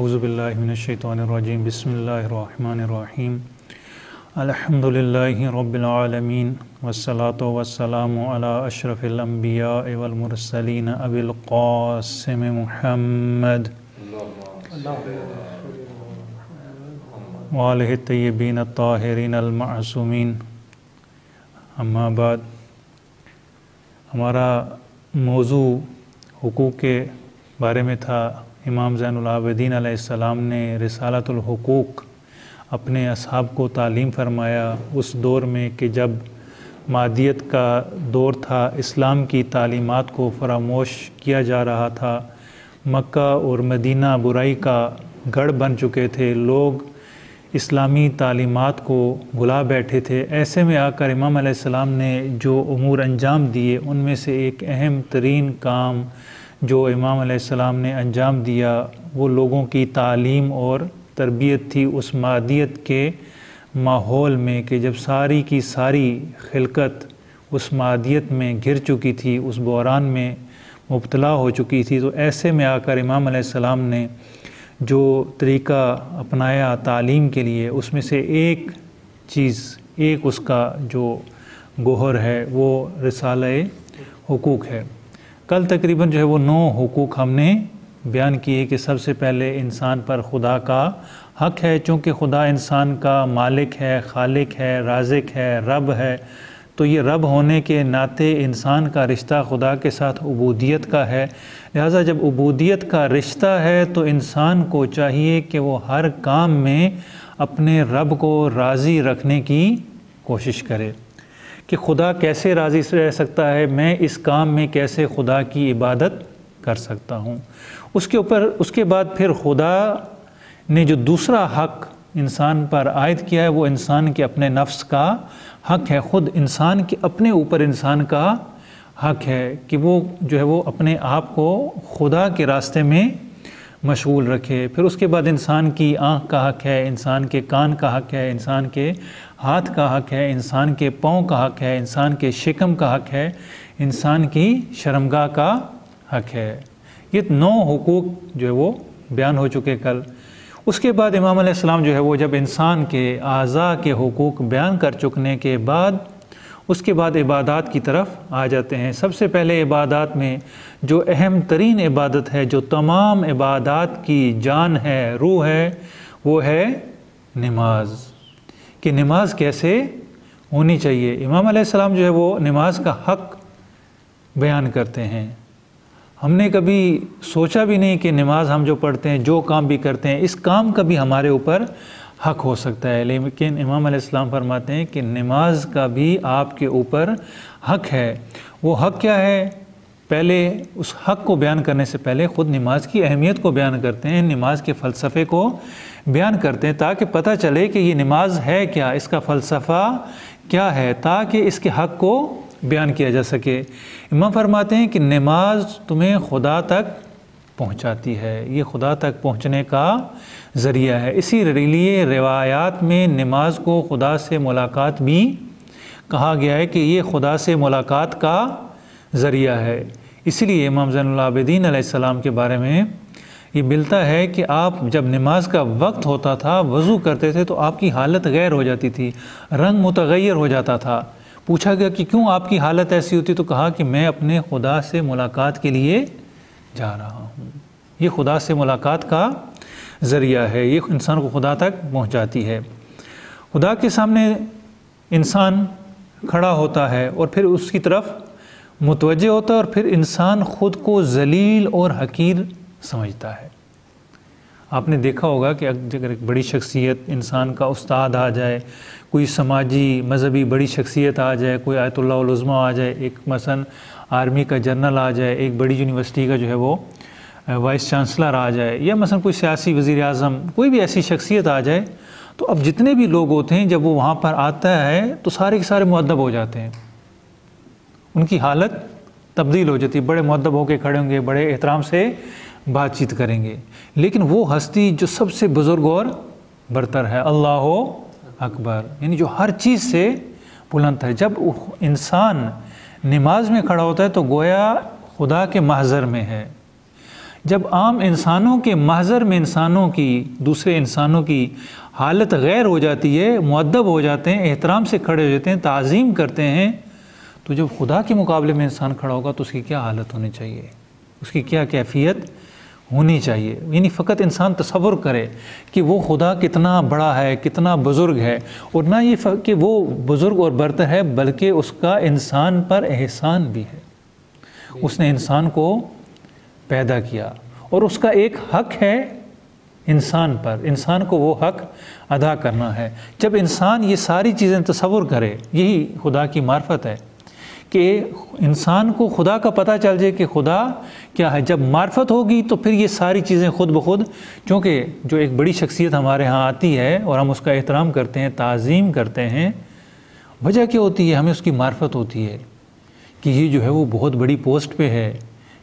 अऊज़ु बिल्लाहि मिनश्शैतानिर्रजीम बिस्मिल्लाहिर्रहमानिर्रहीम अल्हम्दुलिल्लाहि रब्बिल आलमीन वस्सलातु वस्सलामु अला अशरफिल अंबियाइ वल मुरसलीन अबिल क़ासिम मुहम्मद व आलिहि तय्यबीन अत्ताहिरीन अल मासूमीन। अम्मा बाद, हमारा मौजू हुकूक़ के बारे में था। इमाम ज़ैन उल आबिदीन अलैहिस्सलाम ने रिसालतुल हुकूक़ अपने असहाब को तालीम फरमाया उस दौर में कि जब मादियत का दौर था, इस्लाम की तालीमात को फरामोश किया जा रहा था। मक्का और मदीना बुराई का गढ़ बन चुके थे, लोग इस्लामी तालीमात को भुला बैठे थे। ऐसे में आकर इमाम अलैहिस्सलाम ने जो उमूर अंजाम दिए उनमें से एक अहम तरीन काम जो इमाम अलैहिस्सलाम ने अंजाम दिया वो लोगों की तालीम और तरबियत थी उस मादियत के माहौल में कि जब सारी की सारी खिलकत उस मादियत में घिर चुकी थी, उस बहरान में मुब्तला हो चुकी थी। तो ऐसे में आकर इमाम अलैहिस्सलाम ने जो तरीक़ा अपनाया तालीम के लिए उसमें से एक चीज़, एक उसका जो गोहर है वो रिसाले हुकूक़ है। कल तकरीबन जो है वो 9 हुकूक़ हमने बयान किए कि सबसे पहले इंसान पर खुदा का हक़ है। चूँकि खुदा इंसान का मालिक है, खालिक है, राज़िक है, रब है, तो ये रब होने के नाते इंसान का रिश्ता खुदा के साथ उबूदियत का है। लिहाजा जब उबूदियत का रिश्ता है तो इंसान को चाहिए कि वो हर काम में अपने रब को राज़ी रखने की कोशिश करे कि खुदा कैसे राज़ी रह सकता है, मैं इस काम में कैसे खुदा की इबादत कर सकता हूँ। उसके बाद फिर खुदा ने जो दूसरा हक़ इंसान पर आयद किया है वो इंसान के अपने नफ्स का हक़ है। ख़ुद इंसान के अपने ऊपर इंसान का हक़ है कि वो जो है वो अपने आप को खुदा के रास्ते में मशगूल रखे। फिर उसके बाद इंसान की आँख का हक़ है, इंसान के कान का हक़ है, इंसान के हाथ का हक़ है, इंसान के पाँव का हक़ है, इंसान के शिकम का हक़ है, इंसान की शर्मगाह का हक़ है। ये 9 हुकूक़ जो है वो बयान हो चुके कल। उसके बाद इमाम अलैहिस्सलाम जो है वो जब इंसान के आज़ा के हुकूक़ बयान कर चुकने के बाद उसके बाद इबादत की तरफ आ जाते हैं। सबसे पहले इबादत में जो अहम तरीन इबादत है, जो तमाम इबादत की जान है, रूह है, वो है नमाज। कि नमाज कैसे होनी चाहिए, इमाम अलैहिस्सलाम जो है वो नमाज का हक़ बयान करते हैं। हमने कभी सोचा भी नहीं कि नमाज हम जो पढ़ते हैं, जो काम भी करते हैं, इस काम का भी हमारे ऊपर हक़ हो सकता है। लेकिन इमाम अलैहिस्सलाम फरमाते हैं कि नमाज का भी आपके ऊपर हक़ है। वो हक़ क्या है, पहले उस हक़ को बयान करने से पहले ख़ुद नमाज की अहमियत को बयान करते हैं, नमाज के फ़लसफ़े को बयान करते हैं ताकि पता चले कि ये नमाज है क्या, इसका फ़लसफ़ा क्या है, ताकि इसके हक़ को बयान किया जा सके। इमाम फरमाते हैं कि नमाज तुम्हें खुदा तक पहुंचाती है, ये खुदा तक पहुंचने का ज़रिया है। इसी लिए रिवायात में नमाज को खुदा से मुलाकात भी कहा गया है कि ये खुदा से मुलाकात का ज़रिया है। इसलिए इमाम ज़ैन उल आबिदीन अलैहिस्सलाम के बारे में ये मिलता है कि आप जब नमाज का वक्त होता था, वज़ू करते थे, तो आपकी हालत गैर हो जाती थी, रंग मुतग़य्यर हो जाता था। पूछा गया कि क्यों आपकी हालत ऐसी होती, तो कहा कि मैं अपने खुदा से मुलाकात के लिए जा रहा हूँ। ये खुदा से मुलाकात का ज़रिया है, ये इंसान को खुदा तक पहुँचाती है। खुदा के सामने इंसान खड़ा होता है और फिर उसकी तरफ मुतवज्जे होता है और फिर इंसान ख़ुद को ज़लील और हकीर समझता है। आपने देखा होगा कि अगर एक बड़ी शख्सियत, इंसान का उस्ताद आ जाए, कोई समाजी मजहबी बड़ी शख्सियत आ जाए, कोई आयतुल्लाह उल उज़्मा आ जाए, एक मसलन आर्मी का जनरल आ जाए, एक बड़ी यूनिवर्सिटी का जो है वो वाइस चांसलर आ जाए, या मसलन कोई सियासी वज़ीर आज़म, कोई भी ऐसी शख्सियत आ जाए, तो अब जितने भी लोग होते हैं जब वो वहाँ पर आता है तो सारे के सारे मुअद्दब हो जाते हैं, उनकी हालत तब्दील हो जाती है। बड़े मुअद्दब होकर खड़े होंगे, बड़े एहतराम से बातचीत करेंगे। लेकिन वो हस्ती जो सबसे बुज़ुर्ग और बरतर है, अल्लाह अकबर, यानी जो हर चीज़ से बुलंद है, जब इंसान नमाज में खड़ा होता है तो गोया खुदा के महज़र में है। जब आम इंसानों के महज़र में इंसानों की, दूसरे इंसानों की हालत गैर हो जाती है, मुअद्दब हो जाते हैं, एहतराम से खड़े हो जाते हैं, ताज़ीम करते हैं, तो जब खुदा के मुकाबले में इंसान खड़ा होगा तो उसकी क्या हालत होनी चाहिए, उसकी क्या कैफियत होनी चाहिए। यानी फ़कत इंसान तसव्वुर करे कि वो खुदा कितना बड़ा है, कितना बुज़ुर्ग है, और ना ये कि वो बुज़ुर्ग और बरतर है, बल्कि उसका इंसान पर एहसान भी है। उसने इंसान को पैदा किया और उसका एक हक है इंसान पर, इंसान को वो हक अदा करना है। जब इंसान ये सारी चीज़ें तसव्वुर करे, यही खुदा की मार्फत है कि इंसान को खुदा का पता चल जाए कि खुदा क्या है। जब मार्फत होगी तो फिर ये सारी चीज़ें खुद ब खुद, चूँकि जो एक बड़ी शख्सियत हमारे यहाँ आती है और हम उसका एहतराम करते हैं, ताज़ीम करते हैं, वजह क्या होती है, हमें उसकी मार्फत होती है कि ये जो है वो बहुत बड़ी पोस्ट पे है,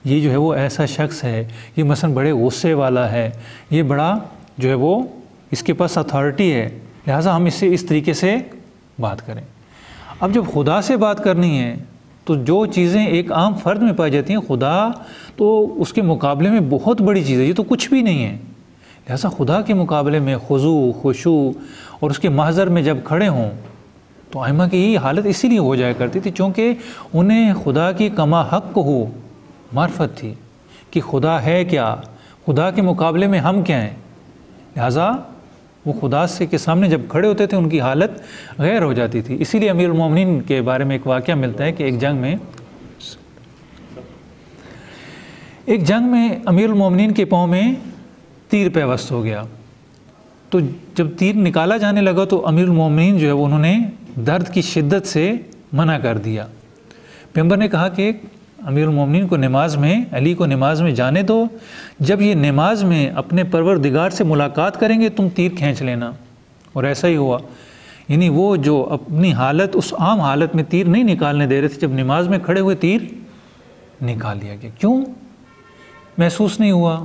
ये जो है वो ऐसा शख्स है, ये मसलन बड़े गुस्से वाला है, ये बड़ा जो है वो, इसके पास अथॉरिटी है, लिहाजा हम इससे इस तरीके से बात करें। अब जब खुदा से बात करनी है तो जो चीज़ें एक आम फ़र्द में पाई जाती हैं, खुदा तो उसके मुकाबले में बहुत बड़ी चीज़ है, ये तो कुछ भी नहीं है। लिहाजा खुदा के मुकाबले में खुजू, खुशू और उसके महज़र में जब खड़े हों, तो आइमा की यही हालत इसीलिए हो जाया करती थी क्योंकि उन्हें खुदा की कमा हक़ को हो मार्फत थी कि खुदा है क्या, खुदा के मुकाबले में हम क्या हैं। लिहाजा वो खुदा से के सामने जब खड़े होते थे उनकी हालत गैर हो जाती थी। इसीलिए अमीरुल मोमिनीन के बारे में एक वाक़या मिलता है कि एक जंग में अमीरुल मोमिनीन के पाँव में तीर पेवस्त हो गया। तो जब तीर निकाला जाने लगा तो अमीरुल मोमिनीन जो है उन्होंने दर्द की शिद्दत से मना कर दिया। पैगंबर ने कहा कि अमीरुल मोमिनीन को नमाज में, अली को नमाज में जाने दो, जब ये नमाज में अपने परवरदिगार से मुलाकात करेंगे तुम तीर खींच लेना। और ऐसा ही हुआ, यानी वो जो अपनी हालत, उस आम हालत में तीर नहीं निकालने दे रहे थे, जब नमाज में खड़े हुए तीर निकाल लिया गया। क्यों महसूस नहीं हुआ?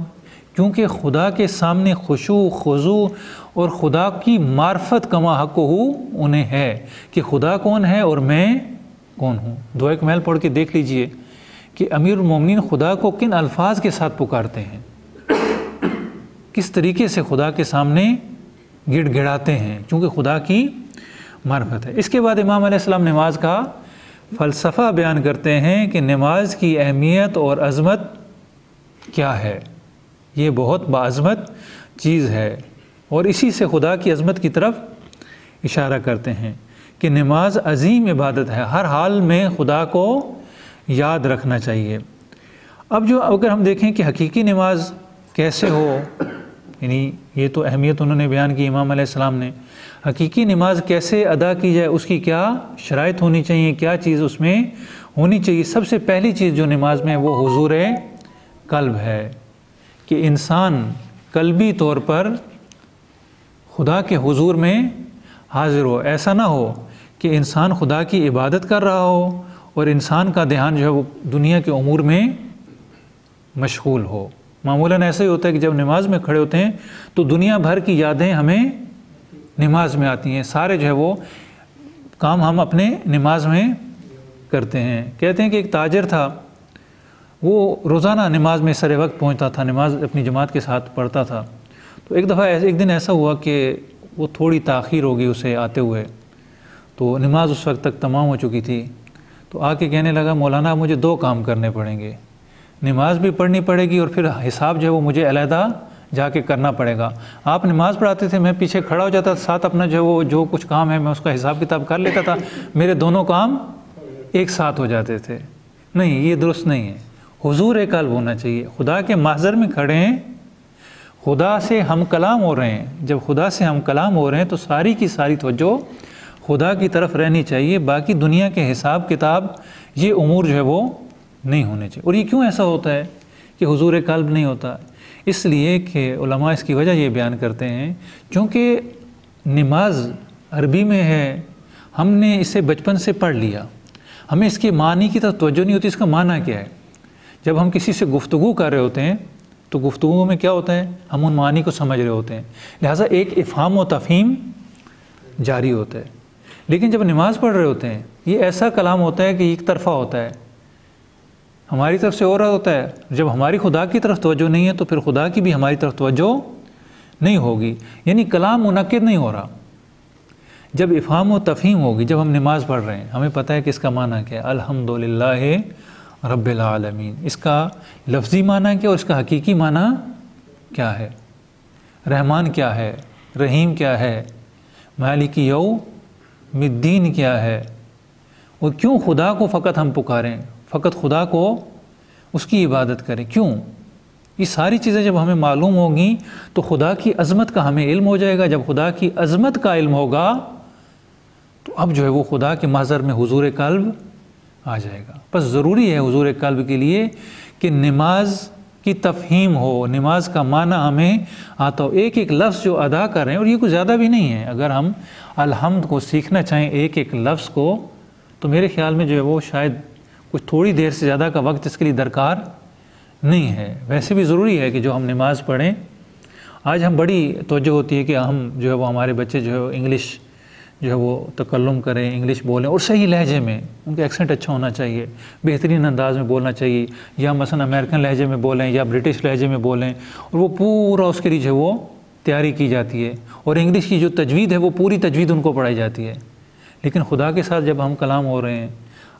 क्योंकि खुदा के सामने खुशू, खुजू और खुदा की मार्फत कमा हक़हू उन्हें है कि खुदा कौन है और मैं कौन हूँ। दुआ कमाल पढ़ के देख लीजिए कि अमीरुल मोमिनीन खुदा को किन अल्फाज के साथ पुकारते हैं, किस तरीके से खुदा के सामने गिड़गिड़ाते हैं, क्योंकि खुदा की मार्फत है। इसके बाद इमाम अलैहिस्सलाम नमाज का फ़लसफ़ा बयान करते हैं कि नमाज की अहमियत और अज़मत क्या है। ये बहुत बाज़मत चीज़ है और इसी से खुदा की अज़मत की तरफ इशारा करते हैं कि नमाज अज़ीम इबादत है, हर हाल में खुदा को याद रखना चाहिए। अब जो अगर हम देखें कि हकीकी नमाज कैसे हो, यानी ये तो अहमियत उन्होंने बयान की इमाम अलैहिस्सलाम ने, हकीकी नमाज कैसे अदा की जाए, उसकी क्या शराइत होनी चाहिए, क्या चीज़ उसमें होनी चाहिए। सबसे पहली चीज़ जो नमाज में है वो हुजूर कल्ब है कि इंसान कल्बी तौर पर खुदा के हुजूर में हाज़िर हो। ऐसा ना हो कि इंसान खुदा की इबादत कर रहा हो और इंसान का ध्यान जो है वो दुनिया के उमूर में मशगूल हो। मामूलन ऐसा ही होता है कि जब नमाज में खड़े होते हैं तो दुनिया भर की यादें हमें नमाज में आती हैं, सारे जो है वो काम हम अपने नमाज में करते हैं। कहते हैं कि एक ताजर था, वो रोज़ाना नमाज में सरे वक्त पहुंचता था, नमाज अपनी जमात के साथ पढ़ता था। तो एक दफ़ा एक दिन ऐसा हुआ कि वो थोड़ी ताख़ीर हो गई उसे आते हुए, तो नमाज उस वक्त तक तमाम हो चुकी थी। तो आके कहने लगा, मौलाना मुझे दो काम करने पड़ेंगे, नमाज भी पढ़नी पड़ेगी और फिर हिसाब जो है वो मुझे अलहदा जाके करना पड़ेगा। आप नमाज पढ़ाते थे, मैं पीछे खड़ा हो जाता था, साथ अपना जो है वो जो कुछ काम है मैं उसका हिसाब किताब कर लेता था, मेरे दोनों काम एक साथ हो जाते थे। नहीं, ये दुरुस्त नहीं है। हुजूर कल्ब होना चाहिए, खुदा के महज़र में खड़े हैं, खुदा से हम कलाम हो रहे हैं। जब खुदा से हम कलाम हो रहे हैं तो सारी की सारी तवज्जो खुदा की तरफ रहनी चाहिए, बाकी दुनिया के हिसाब किताब ये उमूर जो है वो नहीं होने चाहिए। और ये क्यों ऐसा होता है कि हुजूर कल्ब नहीं होता? इसलिए कि उलमा इसकी वजह ये बयान करते हैं, क्योंकि नमाज अरबी में है, हमने इसे बचपन से पढ़ लिया, हमें इसके मानी की तरफ तवज्जो नहीं होती, इसका माना क्या है। जब हम किसी से गुफ्तगू कर रहे होते हैं तो गुफ्तगू में क्या होता है, हम उन मानी को समझ रहे होते हैं, लिहाजा एक इफ़हाम व तफ़हीम जारी होता है। लेकिन जब नमाज़ पढ़ रहे होते हैं, ये ऐसा कलाम होता है कि एक तरफ़ा होता है, हमारी तरफ से हो रहा होता है। जब हमारी खुदा की तरफ तवज्जो नहीं है तो फिर खुदा की भी हमारी तरफ तवज्जो नहीं होगी, यानी कलाम मुनक्किद नहीं हो रहा। जब इफ़हाम व तफ़हीम होगी, जब हम नमाज़ पढ़ रहे हैं हमें पता है कि इसका माना क्या है, अल्हम्दुलिल्लाहि रब्बिल आलमीन, इसका लफ्ज़ी माना क्या और इसका हकीकी माना क्या है, रहमान क्या है, रहीम क्या है, मालिकी यौमिद्दीन क्या है, और क्यों खुदा को फ़कत हम पुकारें, फ़कत खुदा को उसकी इबादत करें, क्यों। ये सारी चीज़ें जब हमें मालूम होंगी तो खुदा की अज़मत का हमें इल्म हो जाएगा। जब खुदा की अज़मत का इल्म होगा तो अब जो है वो खुदा के माज़र में हुजूर क़ल्ब आ जाएगा। बस ज़रूरी है हुजूर क़ल्ब के लिए कि नमाज की तफ़हीम हो, नमाज का माना हमें आता हो, एक एक लफ्ज़ जो अदा कर रहे हैं, और ये कुछ ज़्यादा भी नहीं है। अगर हम अलहम्द को सीखना चाहें एक एक लफ्ज़ को, तो मेरे ख़्याल में जो है वो शायद कुछ थोड़ी देर से ज़्यादा का वक्त इसके लिए दरकार नहीं है। वैसे भी ज़रूरी है कि जो हम नमाज़ पढ़ें, आज हम बड़ी तवज्जो होती है कि हम जो है वो हमारे बच्चे जो है वो इंग्लिश जो है वो तकल्लुम करें, इंग्लिश बोलें, और सही लहजे में, उनका एक्सेंट अच्छा होना चाहिए, बेहतरीन अंदाज़ में बोलना चाहिए, या मसलन अमेरिकन लहजे में बोलें या ब्रिटिश लहजे में बोलें, और वो पूरा उसके लिए जो है वो तैयारी की जाती है, और इंग्लिश की जो तजवीद है वो पूरी तजवीद उनको पढ़ाई जाती है। लेकिन खुदा के साथ जब हम कलाम हो रहे हैं,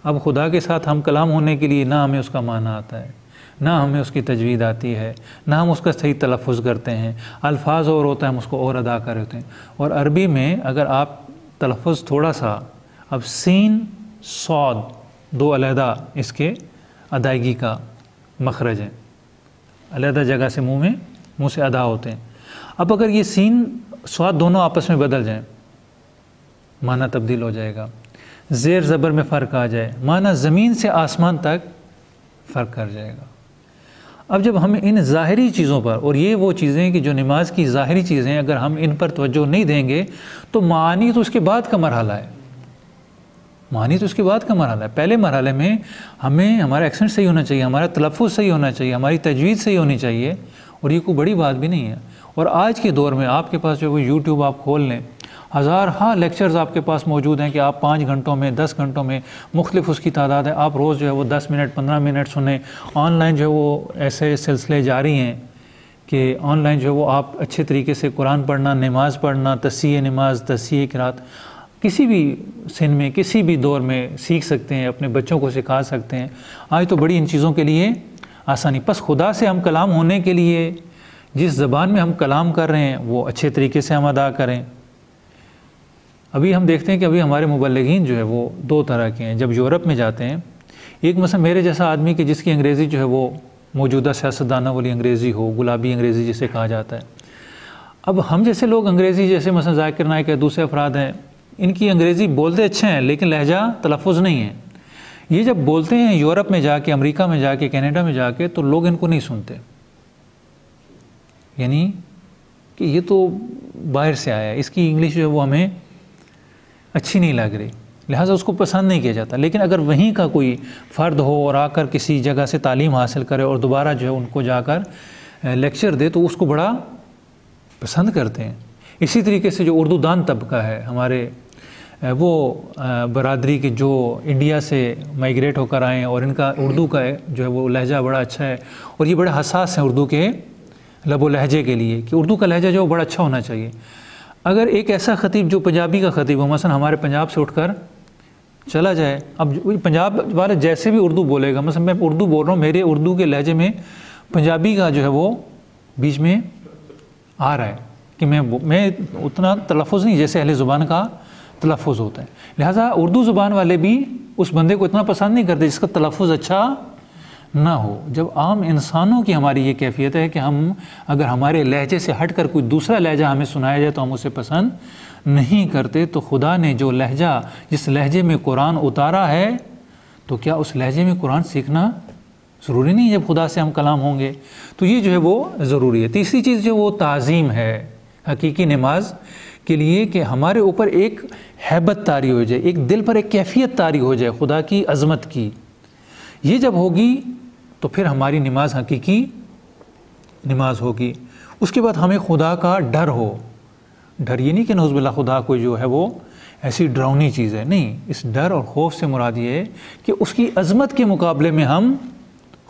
अब खुदा के साथ हम कलाम होने के लिए ना हमें उसका माना आता है, ना हमें उसकी तजवीद आती है, ना हम उसका सही तलफ़ुज़ करते हैं, अल्फाज और होता है हम उसको और अदा कर रहे होते हैं। और अरबी में अगर आप तलफ़ुज़ थोड़ा सा, अब सीन सौद दो अलहदा इसके अदायगी का मखरज है, अलहदा जगह से मुँह से अदा होते हैं। अब अगर ये सीन सौद दोनों आपस में बदल जाएं, माना तब्दील हो जाएगा, ज़ेर ज़बर में फ़र्क आ जाए, माना ज़मीन से आसमान तक फ़र्क कर जाएगा। अब जब हम इन ज़ाहरी चीज़ों पर, और ये वो चीज़ें कि जो नमाज की ज़ाहरी चीज़ें, अगर हम इन पर तवज्जो नहीं देंगे तो मानी तो उसके बाद का मरहला है, मानी तो उसके बाद का मरहला है। पहले मरहले में हमें हमारा एक्सेंट सही होना चाहिए, हमारा तलफ़ुज़ सही होना चाहिए, हमारी तजवीज़ सही होनी चाहिए, और ये कोई बड़ी बात भी नहीं है। और आज के दौर में आपके पास जो है वो यूट्यूब आप खोल लें, हज़ार लेक्चर्स आपके पास मौजूद हैं कि आप 5 घंटों में 10 घंटों में, मुख्तलिफ उसकी तादाद है, आप रोज़ जो है वो 10 मिनट 15 मिनट सुने। ऑनलाइन जो है वो ऐसे सिलसिले जारी हैं कि ऑनलाइन जो है वो आप अच्छे तरीके से कुरान पढ़ना, नमाज़ पढ़ना, तस्सीह नमाज, तस्सीह क़िराअत, किसी भी सिन में, किसी भी दौर में सीख सकते हैं, अपने बच्चों को सिखा सकते हैं। आज तो बड़ी इन चीज़ों के लिए आसानी। बस खुदा से हम कलाम होने के लिए जिस ज़बान में हम कलाम कर रहे हैं वो अच्छे तरीके से हम अदा करें। अभी हम देखते हैं कि अभी हमारे मुबल्लिगीन जो है वो दो तरह के हैं। जब यूरोप में जाते हैं, एक मसलन मेरे जैसा आदमी कि जिसकी अंग्रेज़ी जो है वो मौजूदा सियासतदानों वाली अंग्रेज़ी हो, गुलाबी अंग्रेज़ी जिसे कहा जाता है। अब हम जैसे लोग अंग्रेज़ी, जैसे मसलन जाकिर नाइक है, दूसरे अफराद हैं, इनकी अंग्रेज़ी बोलते अच्छे हैं लेकिन लहजा तलफ़ुज़ नहीं है। ये जब बोलते हैं यूरोप में जाके, अमरीका में जाके, कैनेडा में जाके, तो लोग इनको नहीं सुनते, यानी कि ये तो बाहर से आया, इसकी इंग्लिश जो है वो हमें अच्छी नहीं लग रही, लिहाजा उसको पसंद नहीं किया जाता। लेकिन अगर वहीं का कोई फ़र्द हो और आकर किसी जगह से तालीम हासिल करे और दोबारा जो है उनको जाकर लेक्चर दे तो उसको बड़ा पसंद करते हैं। इसी तरीके से जो उर्दू दान तबका है हमारे, वो बरादरी के जो इंडिया से माइग्रेट होकर आए हैं और इनका उर्दू का जो है वो लहजा बड़ा अच्छा है, और ये बड़े हसास हैं उर्दू के लबो लहजे के लिए कि उर्दू का लहजा जो है बड़ा अच्छा होना चाहिए। अगर एक ऐसा ख़तीब जो पंजाबी का ख़तीब हो, मसलन हमारे पंजाब से उठकर चला जाए, अब पंजाब वाला जैसे भी उर्दू बोलेगा, मसलन मैं उर्दू बोल रहा हूँ, मेरे उर्दू के लहजे में पंजाबी का जो है वो बीच में आ रहा है कि मैं उतना तलफ़ुज़ नहीं जैसे अहले ज़ुबान का तलफ़ुज़ होता है। लिहाजा उर्दू ज़ुबान वाले भी उस बंदे को इतना पसंद नहीं करते जिसका तलफ़ुज़ अच्छा ना हो। जब आम इंसानों की हमारी ये कैफियत है कि हम अगर हमारे लहजे से हट कर कोई दूसरा लहजा हमें सुनाया जाए तो हम उसे पसंद नहीं करते, तो खुदा ने जो लहजा, जिस लहजे में कुरान उतारा है, तो क्या उस लहजे में कुरान सीखना ज़रूरी नहीं है? जब खुदा से हम कलाम होंगे तो ये जो है वो ज़रूरी है। तीसरी चीज़ जो वो ताज़ीम है हकीकी नमाज के लिए, कि हमारे ऊपर एक हैबत तारी हो जाए, एक दिल पर एक कैफियत तारी हो जाए खुदा की अज़मत की। ये जब होगी तो फिर हमारी नमाज हकीकी नमाज होगी। उसके बाद हमें खुदा का डर हो, डर ये नहीं कि नौज़ुबिल्लाह खुदा कोई जो है वो ऐसी डरावनी चीज़ है, नहीं। इस डर और खौफ से मुराद ये है कि उसकी अज़मत के मुकाबले में हम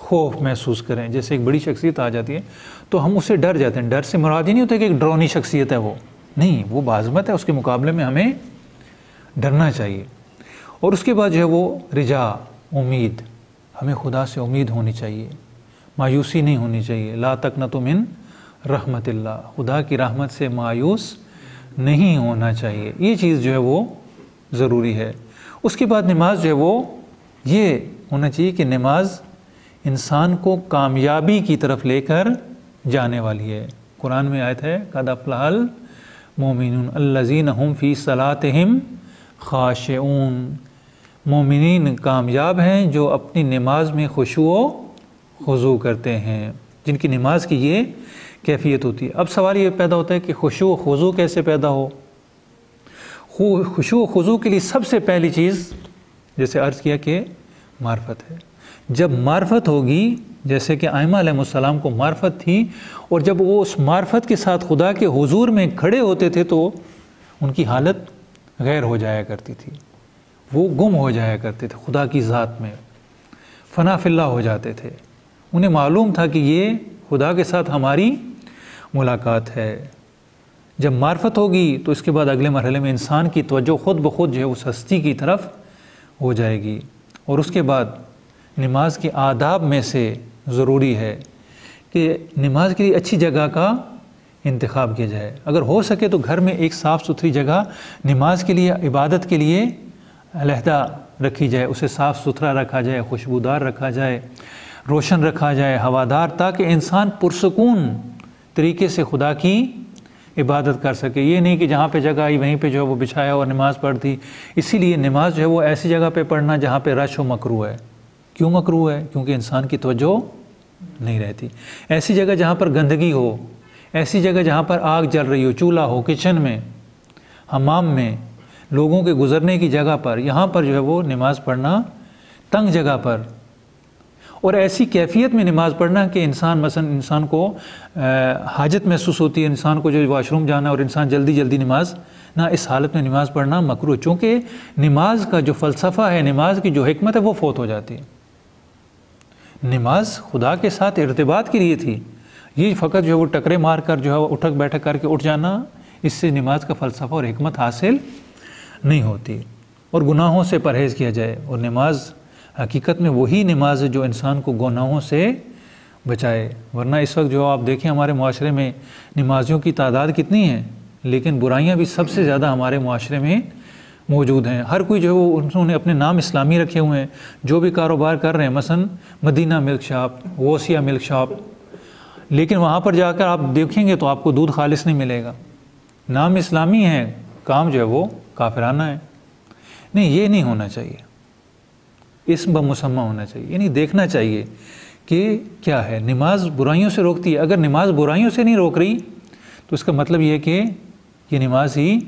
खौफ महसूस करें। जैसे एक बड़ी शख्सियत आ जाती है तो हम उससे डर जाते हैं। डर से मुराद ये नहीं होता है कि एक डरावनी शख्सियत है वो, नहीं, वो बाज़मत है, उसके मुकाबले में हमें डरना चाहिए। और उसके बाद जो है वो रिजा, उम्मीद, हमें खुदा से उम्मीद होनी चाहिए, मायूसी नहीं होनी चाहिए। ला तकनतु मिन रहमतिल्लाह, खुदा की रहमत से मायूस नहीं होना चाहिए, ये चीज़ जो है वो ज़रूरी है। उसके बाद नमाज जो है वो ये होना चाहिए कि नमाज इंसान को कामयाबी की तरफ लेकर जाने वाली है। कुरान में आयत है कद अफ़्लहल मोमिनून अल्लज़ीन हुम फ़ी सलातिहिम खाशिऊन, मोमिनीन कामयाब हैं जो अपनी नमाज में खुशू खुज़ू करते हैं, जिनकी नमाज की ये कैफियत होती है। अब सवाल ये पैदा होता है कि खुशू खुज़ू कैसे पैदा हो। खुशू खुज़ू के लिए सबसे पहली चीज़ जैसे अर्ज़ किया कि मार्फत है। जब मार्फत होगी, जैसे कि आइमा अलैहिस्सलाम को मार्फत थी, और जब वो उस मार्फत के साथ खुदा के हुजूर में खड़े होते थे तो उनकी हालत गैर हो जाया करती थी, वो गुम हो जाया करते थे, खुदा की ज़ात में फना फिल्ला हो जाते थे। उन्हें मालूम था कि ये खुदा के साथ हमारी मुलाकात है। जब मार्फत होगी तो इसके बाद अगले मरहले में इंसान की तवज्जो खुद ब खुद जो है उस हस्ती की तरफ हो जाएगी। और उसके बाद नमाज के आदाब में से ज़रूरी है कि नमाज के लिए अच्छी जगह का इंतखाब किया जाए। अगर हो सके तो घर में एक साफ़ सुथरी जगह नमाज के लिए, इबादत के लिए अलहदा रखी जाए, उसे साफ़ सुथरा रखा जाए, खुशबूदार रखा जाए, रोशन रखा जाए, हवादार, ताकि इंसान पुरसकून तरीके से खुदा की इबादत कर सके। ये नहीं कि जहाँ पे जगह आई वहीं पे जो है वो बिछाया और नमाज़ पढ़ दी। इसीलिए नमाज जो है वो ऐसी जगह पे पढ़ना जहाँ पे रश हो मकरूह है। क्यों मकरूह है? क्योंकि इंसान की तवज्जो नहीं रहती। ऐसी जगह जहाँ पर गंदगी हो, ऐसी जगह जहाँ पर आग जल रही हो, चूल्हा हो, किचन में, हमाम में, लोगों के गुजरने की जगह पर, यहाँ पर जो है वो नमाज़ पढ़ना, तंग जगह पर, और ऐसी कैफियत में नमाज़ पढ़ना कि इंसान मसलन इंसान को हाजत महसूस होती है, इंसान को जो वाशरूम जाना है और इंसान जल्दी जल्दी नमाज ना, इस हालत में नमाज़ पढ़ना मकरूह। चूँकि नमाज का जो फ़लसफ़ा है, नमाज की जो हिकमत है वो फ़ौत हो जाती है। नमाज खुदा के साथ इर्तिबात के लिए थी, ये फ़कत जो है वो टकरे मार कर जो है वो उठक बैठक करके उठ जाना, इससे नमाज का फ़लसफ़ा और हिकमत हासिल नहीं होती। और गुनाहों से परहेज़ किया जाए, और नमाज हकीकत में वही नमाज है जो इंसान को गुनाहों से बचाए। वरना इस वक्त जो आप देखें हमारे माशरे में नमाजियों की तादाद कितनी है, लेकिन बुराइयां भी सबसे ज़्यादा हमारे माशरे में मौजूद हैं। हर कोई जो है वो उन्होंने अपने नाम इस्लामी रखे हुए हैं, जो भी कारोबार कर रहे हैं, मसलन मदीना मिल्क शॉप, वोसिया मिल्क शॉप, लेकिन वहाँ पर जाकर आप देखेंगे तो आपको दूध खालिस नहीं मिलेगा। नाम इस्लामी है, काम जो है वो काफिराना है। नहीं, ये नहीं होना चाहिए, इस बमुसम्मा होना चाहिए। यानी देखना चाहिए कि क्या है। नमाज बुराइयों से रोकती है, अगर नमाज बुराइयों से नहीं रोक रही तो इसका मतलब ये है कि ये नमाज ही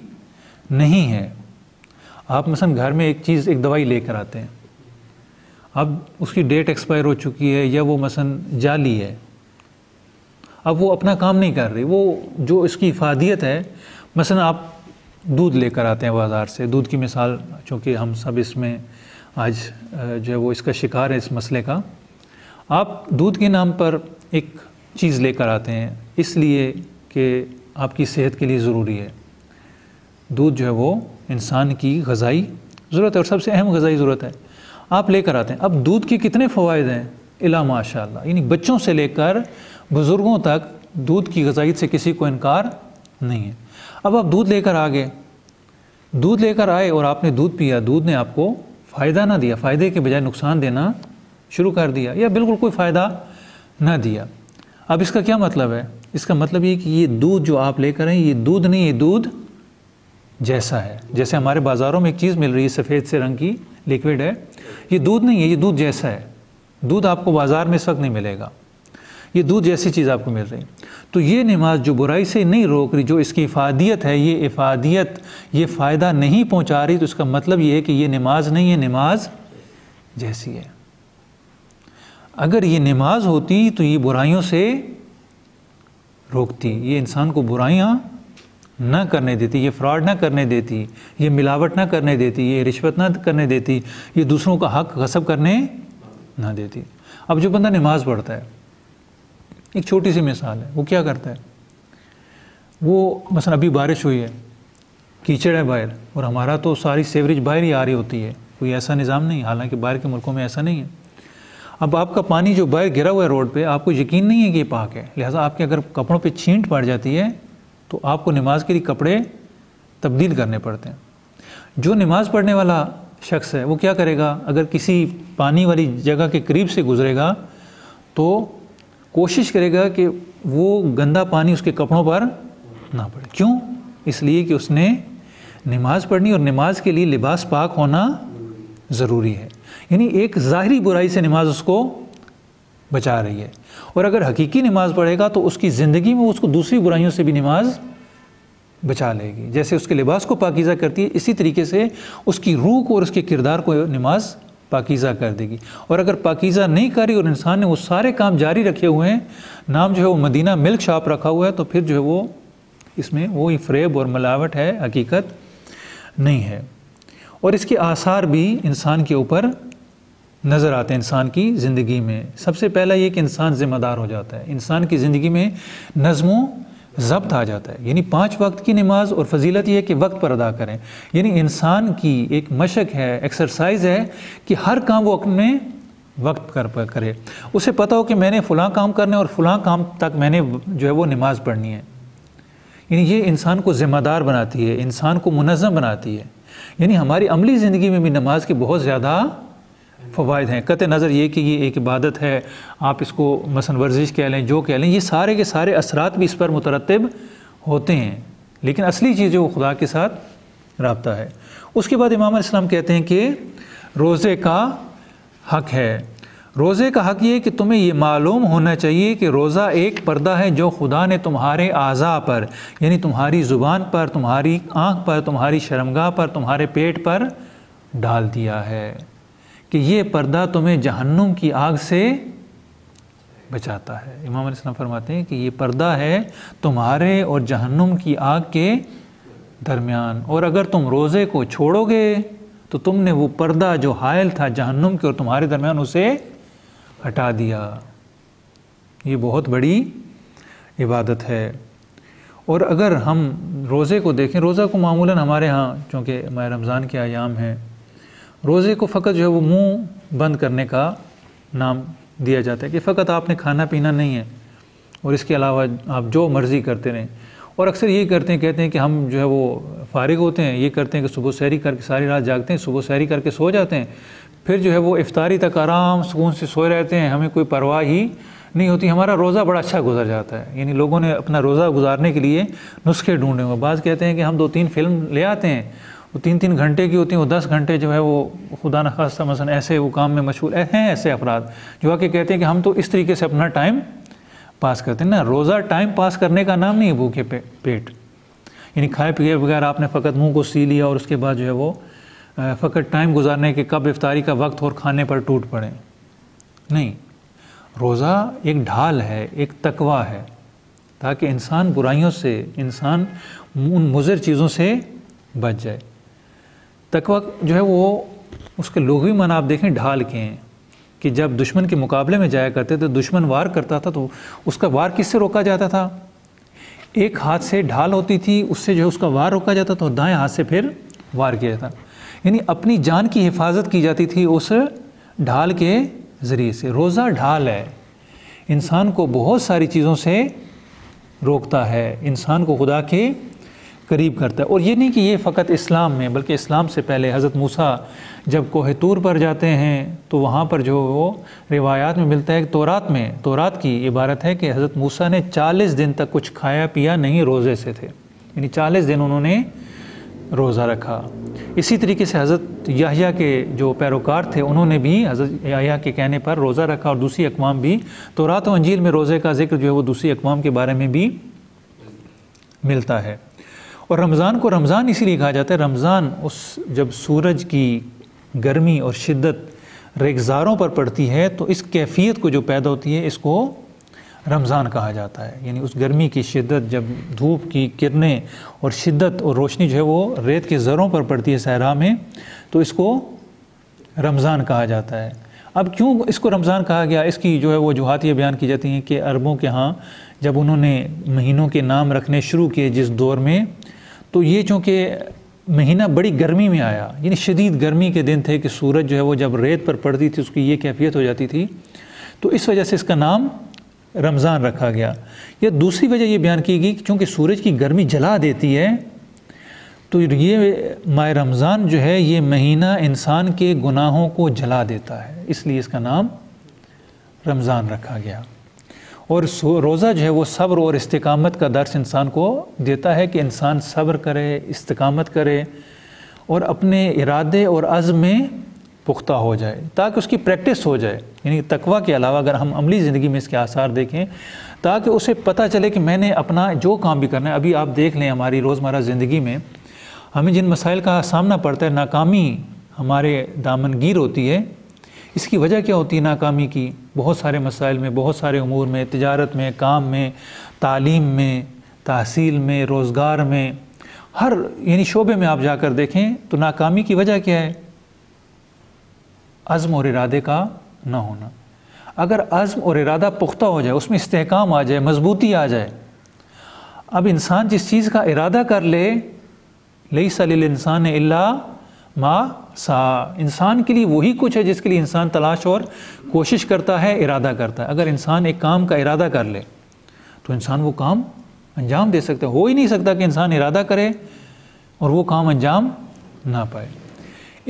नहीं है। आप मसलन घर में एक चीज़, एक दवाई लेकर आते हैं, अब उसकी डेट एक्सपायर हो चुकी है या वो मसलन जाली है, अब वो अपना काम नहीं कर रही, वो जो इसकी इफादियत है। मसलन आप दूध लेकर आते हैं बाज़ार से, दूध की मिसाल, चूँकि हम सब इसमें आज जो है वो इसका शिकार है, इस मसले का। आप दूध के नाम पर एक चीज़ लेकर आते हैं इसलिए कि आपकी सेहत के लिए ज़रूरी है। दूध जो है वो इंसान की ग़िज़ाई ज़रूरत है और सबसे अहम ग़िज़ाई ज़रूरत है, आप लेकर आते हैं। अब दूध के कितने फ़वाइद हैं, इला माशाअल्लाह, यानी बच्चों से लेकर बुज़ुर्गों तक दूध की ग़िज़ाई से किसी को इनकार नहीं है। अब आप दूध लेकर आ गए, दूध लेकर आए और आपने दूध पिया, दूध ने आपको फ़ायदा ना दिया, फ़ायदे के बजाय नुकसान देना शुरू कर दिया, या बिल्कुल कोई फ़ायदा ना दिया। अब इसका क्या मतलब है? इसका मतलब ये कि ये दूध जो आप लेकर आए, ये दूध नहीं, ये दूध जैसा है। जैसे हमारे बाज़ारों में एक चीज़ मिल रही है, सफ़ेद से रंग की लिक्विड है, ये दूध नहीं है, ये दूध जैसा है। दूध आपको बाज़ार में इस वक्त नहीं मिलेगा, ये दूध जैसी चीज़ आपको मिल रही है। तो ये नमाज जो बुराई से नहीं रोक रही, जो इसकी इफादियत है, ये इफादियत, ये फ़ायदा नहीं पहुंचा रही, तो इसका मतलब ये है कि ये नमाज नहीं है, नमाज जैसी है। अगर ये नमाज होती तो ये बुराइयों से रोकती, ये इंसान को बुराइयां ना करने देती, ये फ्रॉड ना करने देती, ये मिलावट ना करने देती, ये रिश्वत ना करने देती, ये दूसरों का हक गसब करने ना देती। अब जो बंदा नमाज पढ़ता है, एक छोटी सी मिसाल है, वो क्या करता है, वो मसलन अभी बारिश हुई है, कीचड़ है बाहर, और हमारा तो सारी सेवरेज बाहर ही आ रही होती है, कोई ऐसा निज़ाम नहीं, हालांकि बाहर के मुल्कों में ऐसा नहीं है। अब आपका पानी जो बाहर गिरा हुआ है रोड पे, आपको यकीन नहीं है कि ये पाक है, लिहाजा आपके अगर कपड़ों पे छींट पड़ जाती है तो आपको नमाज के लिए कपड़े तब्दील करने पड़ते हैं। जो नमाज पढ़ने वाला शख्स है वो क्या करेगा, अगर किसी पानी वाली जगह के करीब से गुजरेगा तो कोशिश करेगा कि वो गंदा पानी उसके कपड़ों पर ना पड़े। क्यों? इसलिए कि उसने नमाज पढ़नी और नमाज के लिए लिबास पाक होना ज़रूरी है। यानी एक ज़ाहरी बुराई से नमाज उसको बचा रही है, और अगर हकीकी नमाज पढ़ेगा तो उसकी ज़िंदगी में उसको दूसरी बुराइयों से भी नमाज बचा लेगी। जैसे उसके लिबास को पाकीज़ा करती है, इसी तरीके से उसकी रूह को और उसके किरदार को नमाज पाकीज़ा कर देगी। और अगर पाकीज़ा नहीं करी और इंसान ने वो सारे काम जारी रखे हुए हैं, नाम जो है वो मदीना मिल्क शॉप रखा हुआ है, तो फिर जो है वो इसमें वही फ़रेब और मिलावट है, हकीकत नहीं है। और इसके आसार भी इंसान के ऊपर नज़र आते हैं इंसान की ज़िंदगी में। सबसे पहला ये कि इंसान ज़िम्मेदार हो जाता है, इंसान की ज़िंदगी में नज़मों ज़ब्त आ जाता है। यानी 5 वक्त की नमाज और फजीलत ये है कि वक्त पर अदा करें, यानी इंसान की एक मशक है, एक्सरसाइज है कि हर काम वो अपने वक्त पर करे। उसे पता हो कि मैंने फ़लाँ काम करना है और फ़लाँ काम तक मैंने जो है वो नमाज़ पढ़नी है। यानी ये इंसान को ज़िम्मेदार बनाती है, इंसान को मुनज़्ज़म बनाती है। यानी हमारी अमली ज़िंदगी में भी नमाज के बहुत ज़्यादा फ़वाइद हैं। कतई नज़र ये कि ये एक इबादत है, आप इसको मसलन वर्जिश कह लें, जो कह लें, ये सारे के सारे असरात भी इस पर मुतरतब होते हैं, लेकिन असली चीज़ वो खुदा के साथ रब्ता है। उसके बाद इमाम अलैहिस्सलाम कहते हैं कि रोज़े का हक़ है। रोज़े का हक़ ये कि तुम्हें ये मालूम होना चाहिए कि रोज़ा एक पर्दा है जो खुदा ने तुम्हारे आज़ा पर, यानी तुम्हारी ज़ुबान पर, तुम्हारी आँख पर, तुम्हारी शर्मगाह पर, तुम्हारे पेट पर डाल दिया है कि ये पर्दा तुम्हें जहन्नुम की आग से बचाता है। इमाम अलैहिस्सलाम फरमाते हैं कि ये पर्दा है तुम्हारे और जहन्नुम की आग के दरमियान, और अगर तुम रोज़े को छोड़ोगे तो तुमने वो पर्दा जो हायल था जहन्नुम के और तुम्हारे दरमियान, उसे हटा दिया। ये बहुत बड़ी इबादत है। और अगर हम रोज़े को देखें, रोज़ा को मामूलन हमारे यहाँ, चूँकि माह रमज़ान के आयाम हैं, रोज़े को फ़कत जो है वो मुंह बंद करने का नाम दिया जाता है कि फ़कत आपने खाना पीना नहीं है और इसके अलावा आप जो मर्ज़ी करते रहें। और अक्सर ये करते हैं, कहते हैं कि हम जो है वो फारिग होते हैं, ये करते हैं कि सुबह सैरी करके सारी रात जागते हैं, सुबह सैरी करके सो जाते हैं, फिर जो है वो इफ्तारी तक आराम सुकून से सोए रहते हैं, हमें कोई परवाह ही नहीं होती, हमारा रोज़ा बड़ा अच्छा गुजर जाता है। यानी लोगों ने अपना रोज़ा गुजारने के लिए नुस्खे ढूंढे हुए। बाज़ कहते हैं कि हम 2-3 फिल्म ले आते हैं, वो 3-3 घंटे की होती हैं, वो 10 घंटे जो है वो खुदा न खास्ता मसलन ऐसे वो काम में मशगूल हैं। ऐसे अफराद जो आके कहते हैं कि हम तो इस तरीके से अपना टाइम पास करते हैं। ना, रोज़ा टाइम पास करने का नाम नहीं है भूखे पेट। यानी खाए पिए बगैर आपने फ़कत मुँह को सी लिया और उसके बाद जो है वो फ़कत टाइम गुजारने के कब इफ्तारी का वक्त और खाने पर टूट पड़े। नहीं, रोज़ा एक ढाल है, एक तकवा है, ताकि इंसान बुराइयों से, इंसान उन मुज़र चीज़ों से बच जाए। तकवा जो है वो उसके लुग़वी माना आप देखें ढाल के हैं कि जब दुश्मन के मुकाबले में जाया करते थे तो दुश्मन वार करता था तो उसका वार किससे रोका जाता था? एक हाथ से ढाल होती थी, उससे जो है उसका वार रोका जाता था और दाएँ हाथ से फिर वार किया जाता था। यानी अपनी जान की हिफाजत की जाती थी उस ढाल के ज़रिए से। रोज़ा ढाल है, इंसान को बहुत सारी चीज़ों से रोकता है, इंसान को खुदा के करीब करता है। और ये नहीं कि ये फ़कत इस्लाम में, बल्कि इस्लाम से पहले हज़रत मूसा जब कोहे तूर पर जाते हैं तो वहाँ पर जो वो रिवायात में मिलता है, तौरात में, तौरात की इबारत है कि हज़रत मूसा ने 40 दिन तक कुछ खाया पिया नहीं, रोज़े से थे। यानी 40 दिन उन्होंने रोज़ा रखा। इसी तरीके से हज़रत याहया के जो पैरोकार थे उन्होंने भी हज़रत याहया के कहने पर रोज़ा रखा, और दूसरी अक़वाम भी। तौरात और अंजील में रोज़े का जिक्र जो है वो दूसरी अक़वाम के बारे में भी मिलता है। और रमज़ान को रमज़ान इसीलिए कहा जाता है, रमज़ान उस जब सूरज की गर्मी और शिद्दत रेगज़ारों पर पड़ती है तो इस कैफियत को जो पैदा होती है इसको रमज़ान कहा जाता है। यानी उस गर्मी की शिद्दत, जब धूप की किरणें और शिद्दत और रोशनी जो है वो रेत के ज़रों पर पड़ती है सहरा में, तो इसको रमज़ान कहा जाता है। अब क्यों इसको रमज़ान कहा गया, इसकी जो है वो वजूहात ये बयान की जाती हैं कि अरबों के यहाँ जब उन्होंने महीनों के नाम रखने शुरू किए जिस दौर में, तो ये चूँकि महीना बड़ी गर्मी में आया, यानी शदीद गर्मी के दिन थे कि सूरज जो है वो जब रेत पर पड़ती थी उसकी ये कैफियत हो जाती थी, तो इस वजह से इसका नाम रमज़ान रखा गया। या दूसरी वजह ये बयान की गई कि चूँकि सूरज की गर्मी जला देती है तो ये माह रमज़ान जो है ये महीना इंसान के गुनाहों को जला देता है, इसलिए इसका नाम रमज़ान रखा गया। और रोज़ा जो है वो सब्र और इस्तिकामत का दर्स इंसान को देता है कि इंसान सब्र करे, इस्तिकामत करे और अपने इरादे और अज़्म में पुख्ता हो जाए ताकि उसकी प्रैक्टिस हो जाए। यानी तकवा के अलावा अगर हम अमली ज़िंदगी में इसके आसार देखें ताकि उसे पता चले कि मैंने अपना जो काम भी करना है। अभी आप देख लें हमारी रोज़मर्रा ज़िंदगी में हमें जिन मसाइल का सामना पड़ता है, नाकामी हमारे दामनगीर होती है, इसकी वजह क्या होती है नाकामी की? बहुत सारे मसाइल में, बहुत सारे उमूर में, तिजारत में, काम में, तालीम में, तहसील में, रोज़गार में, हर यानी शोबे में आप जाकर देखें तो नाकामी की वजह क्या है? अज़्म और इरादे का ना होना। अगर अज़्म और इरादा पुख्ता हो जाए, उसमें इस्तेहकाम आ जाए, मजबूती आ जाए। अब इंसान जिस चीज़ का इरादा कर ले, लैसा लिल इंसाने इल्ला मा सआ, इंसान के लिए वही कुछ है जिसके लिए इंसान तलाश और कोशिश करता है, इरादा करता है। अगर इंसान एक काम का इरादा कर ले तो इंसान वो काम अंजाम दे सकता है। हो ही नहीं सकता कि इंसान इरादा करे और वो काम अंजाम ना पाए।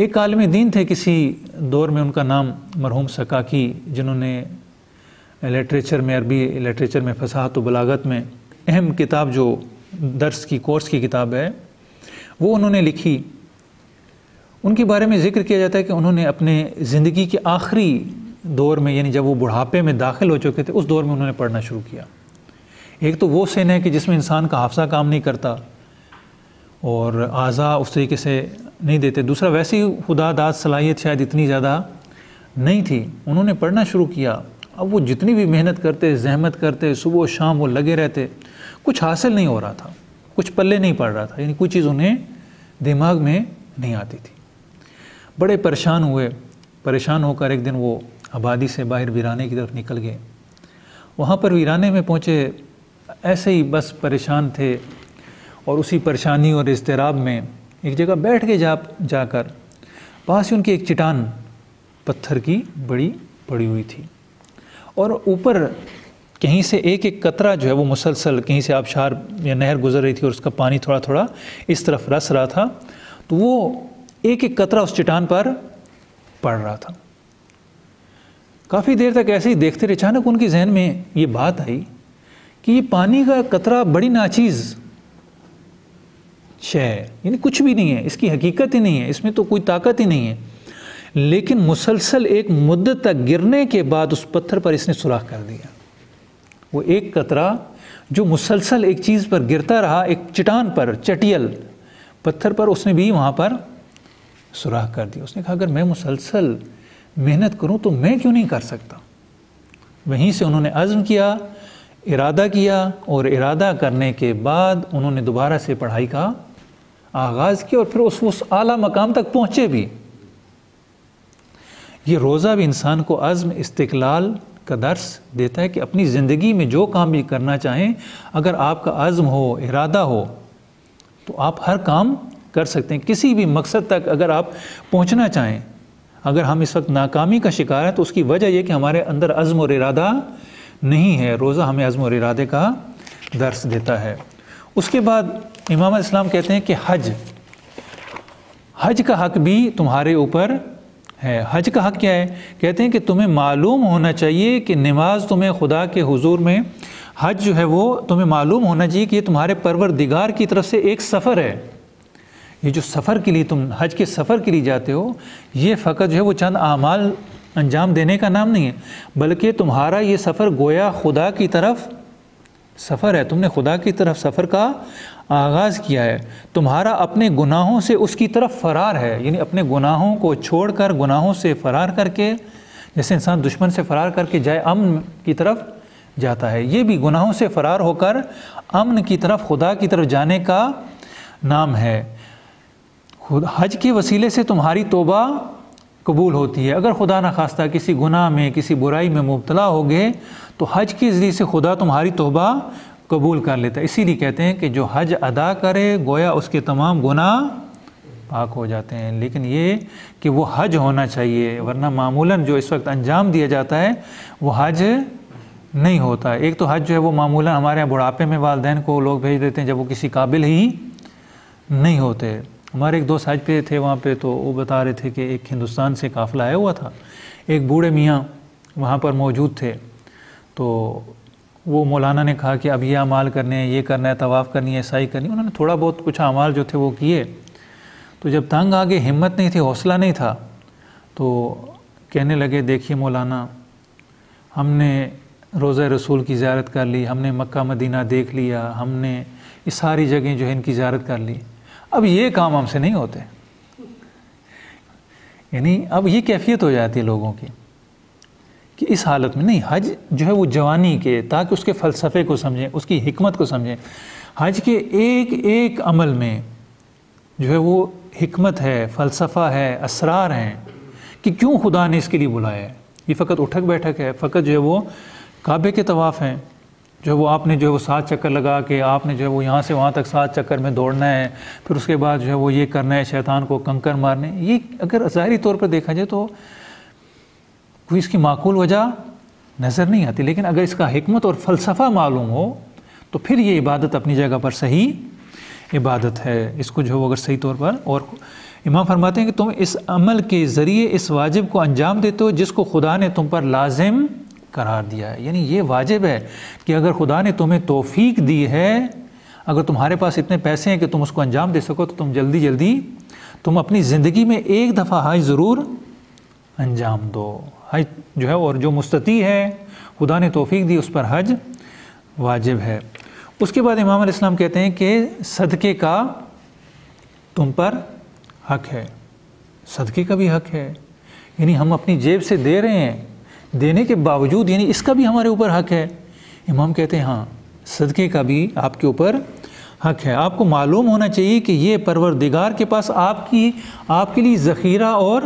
एक आलिम दीन थे किसी दौर में, उनका नाम मरहूम सकाकी, जिन्होंने लिटरेचर में, अरबी लिटरेचर में फसाहत व बलागत में अहम किताब जो दर्स की कोर्स की किताब है वो उन्होंने लिखी। उनके बारे में ज़िक्र किया जाता है कि उन्होंने अपने ज़िंदगी के आखिरी दौर में, यानी जब वो बुढ़ापे में दाखिल हो चुके थे, उस दौर में उन्होंने पढ़ना शुरू किया। एक तो वो सेन है कि जिसमें इंसान का हाफसा काम नहीं करता और आज़ा उस तरीके से नहीं देते, दूसरा वैसे ही खुदा दाद सलाहियत शायद इतनी ज़्यादा नहीं थी। उन्होंने पढ़ना शुरू किया। अब वो जितनी भी मेहनत करते, जहमत करते, सुबह शाम वो लगे रहते, कुछ हासिल नहीं हो रहा था, कुछ पल्ले नहीं पड़ रहा था, यानी कोई चीज़ उन्हें दिमाग में नहीं आती थी। बड़े परेशान हुए। परेशान होकर एक दिन वो आबादी से बाहर वीराने की तरफ निकल गए। वहाँ पर वीराने में पहुँचे, ऐसे ही बस परेशान थे और उसी परेशानी और इज़्तिराब में एक जगह बैठ के जाकर पास ही उनकी एक चट्टान पत्थर की बड़ी पड़ी हुई थी और ऊपर कहीं से एक एक कतरा जो है वो मुसलसल, कहीं से आबशार या नहर गुजर रही थी और उसका पानी थोड़ा थोड़ा इस तरफ रस रहा था, तो वो एक एक कतरा उस चट्टान पर पड़ रहा था। काफ़ी देर तक ऐसे ही देखते रहे। अचानक उनके जहन में ये बात आई कि ये पानी का कतरा बड़ी नाचीज़ शय है, यानी कुछ भी नहीं है, इसकी हकीकत ही नहीं है, इसमें तो कोई ताकत ही नहीं है। लेकिन मुसलसल एक मुद्दत तक गिरने के बाद उस पत्थर पर इसने सुराख कर दिया। वो एक कतरा जो मुसलसल एक चीज़ पर गिरता रहा, एक चट्टान पर, चटियल पत्थर पर, उसने भी वहाँ पर सुराख कर दिया। उसने कहा अगर मैं मुसलसल मेहनत करूँ तो मैं क्यों नहीं कर सकता। वहीं से उन्होंने अज़्म किया, इरादा किया और इरादा करने के बाद उन्होंने दोबारा से पढ़ाई का आगाज़ किया और फिर उस आला मकाम तक पहुँचे भी। ये रोज़ा भी इंसान को अज़्म, इस्तिक़लाल का दर्स देता है कि अपनी ज़िंदगी में जो काम भी करना चाहें, अगर आपका अज़्म हो, इरादा हो, तो आप हर काम कर सकते हैं। किसी भी मकसद तक अगर आप पहुंचना चाहें। अगर हम इस वक्त नाकामी का शिकार हैं तो उसकी वजह यह कि हमारे अंदर अज़्म और इरादा नहीं है। रोज़ा हमें अज़्म और इरादे का दर्स देता है। उसके बाद इमाम इस्लाम कहते हैं कि हज का हक़ भी तुम्हारे ऊपर है। हज का हक़ क्या है? कहते हैं कि तुम्हें मालूम होना चाहिए कि नमाज तुम्हें खुदा के हुजूर में, हज जो है वो तुम्हें मालूम होना चाहिए कि ये तुम्हारे परवरदिगार की तरफ से एक सफ़र है। ये जो सफ़र के लिए तुम हज के सफ़र के लिए जाते हो, ये फ़कत जो है वो चंद आमाल अंजाम देने का नाम नहीं है, बल्कि तुम्हारा ये सफ़र गोया खुदा की तरफ सफ़र है। तुमने खुदा की तरफ सफ़र का आगाज़ किया है। तुम्हारा अपने गुनाहों से उसकी तरफ फ़रार है, यानी अपने गुनाहों को छोड़कर, गुनाहों से फ़रार करके, जैसे इंसान दुश्मन से फ़रार करके जाए अमन की तरफ जाता है, ये भी गुनाहों से फ़रार होकर अमन की तरफ, खुदा की तरफ जाने का नाम है। हज के वसीले से तुम्हारी तौबा कबूल होती है। अगर खुदा न खास्ता किसी गुनाह में, किसी बुराई में मुबतला हो गए तो हज के ज़रिए से खुदा तुम्हारी तौबा कबूल कर लेता है। इसीलिए कहते हैं कि जो हज अदा करे गोया उसके तमाम गुनाह पाक हो जाते हैं। लेकिन ये कि वो हज होना चाहिए, वरना मामूलन जो इस वक्त अंजाम दिया जाता है वो हज नहीं होता। एक तो हज जो है वो मामूलन हमारे यहाँ बुढ़ापे में वालदैन को लोग भेज देते हैं जब वो किसी काबिल ही नहीं होते। हमारे एक दोस्त हज पे थे वहाँ पे, तो वो बता रहे थे कि एक हिंदुस्तान से काफ़िला आया हुआ था, एक बूढ़े मियाँ वहाँ पर मौजूद थे। तो वो मौलाना ने कहा कि अब ये अमाल करने हैं, ये करना है, तवाफ़ करनी है, सही करनी। उन्होंने थोड़ा बहुत कुछ अमाल जो थे वो किए। तो जब तंग आगे हिम्मत नहीं थी, हौसला नहीं था, तो कहने लगे देखिए मौलाना, हमने रोज़ा रसूल की ज़ियारत कर ली, हमने मक्का मदीना देख लिया, हमने ये सारी जगह जो है इनकी ज़ियारत कर ली, अब ये काम हमसे नहीं होते। यानी अब ये कैफियत हो जाती है लोगों की कि इस हालत में नहीं। हज जो है वो जवानी के, ताकि उसके फ़लसफ़े को समझें, उसकी हिकमत को समझें। हज के एक एक अमल में जो है वो हिकमत है, फ़लसफ़ा है, असरार हैं कि क्यों खुदा ने इसके लिए बुलाया है। ये फ़कत उठक बैठक है, फ़कत जो है वो काबे के तवाफ़ हैं, जो है वो आपने जो है वो 7 चक्कर लगा के आपने जो है वो यहाँ से वहाँ तक 7 चक्कर में दौड़ना है, फिर उसके बाद जो है वो ये करना है, शैतान को कंकर मारने। ये अगर ज़ाहरी तौर पर देखा जाए तो कोई इसकी माकूल वजह नज़र नहीं आती, लेकिन अगर इसका हिकमत और फ़लसफ़ा मालूम हो तो फिर ये इबादत अपनी जगह पर सही इबादत है। इसको जो है वो अगर सही तौर पर, और इमाम फरमाते हैं कि तुम इस अमल के ज़रिए इस वाजिब को अंजाम देते हो जिसको खुदा ने तुम पर लाजिम करार दिया है। यानी ये वाजिब है कि अगर खुदा ने तुम्हें तौफीक दी है, अगर तुम्हारे पास इतने पैसे हैं कि तुम उसको अंजाम दे सको, तो तुम जल्दी जल्दी तुम अपनी ज़िंदगी में एक दफ़ा हज ज़रूर अंजाम दो। हज जो है, और जो मुस्तती है खुदा ने तौफीक दी उस पर हज वाजिब है। उसके बाद इमाम अलैहिस्सलाम कहते हैं कि सदक़े का तुम पर हक है, सदक़े का भी हक है। यानी हम अपनी जेब से दे रहे हैं, देने के बावजूद यानी इसका भी हमारे ऊपर हक है। इमाम कहते हैं हाँ, सदक़े का भी आपके ऊपर हक है। आपको मालूम होना चाहिए कि ये परवरदिगार के पास आपकी आपके लिए ज़ख़ीरा और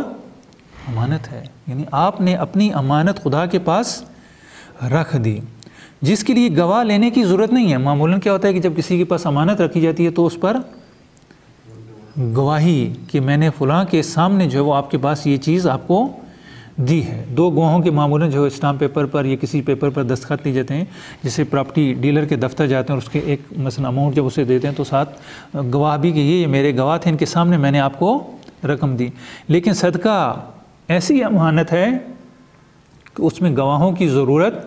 अमानत है। यानी आपने अपनी अमानत खुदा के पास रख दी, जिसके लिए गवाह लेने की ज़रूरत नहीं है। मामूलन क्या होता है कि जब किसी के पास अमानत रखी जाती है तो उस पर गवाही कि मैंने फ़लाँ के सामने जो है वो आपके पास ये चीज़ आपको दी है। 2 गवाहों के मामूलन जो है स्टाम्प पेपर पर या किसी पेपर पर दस्तखत लिए जाते हैं, जिससे प्रॉपर्टी डीलर के दफ्तर जाते हैं और उसके एक मसलन अमाउंट जब उसे देते हैं तो साथ गवाह भी कि ये मेरे गवाह थे, इनके सामने मैंने आपको रकम दी। लेकिन सदका ऐसी अमानत है कि उसमें गवाहों की ज़रूरत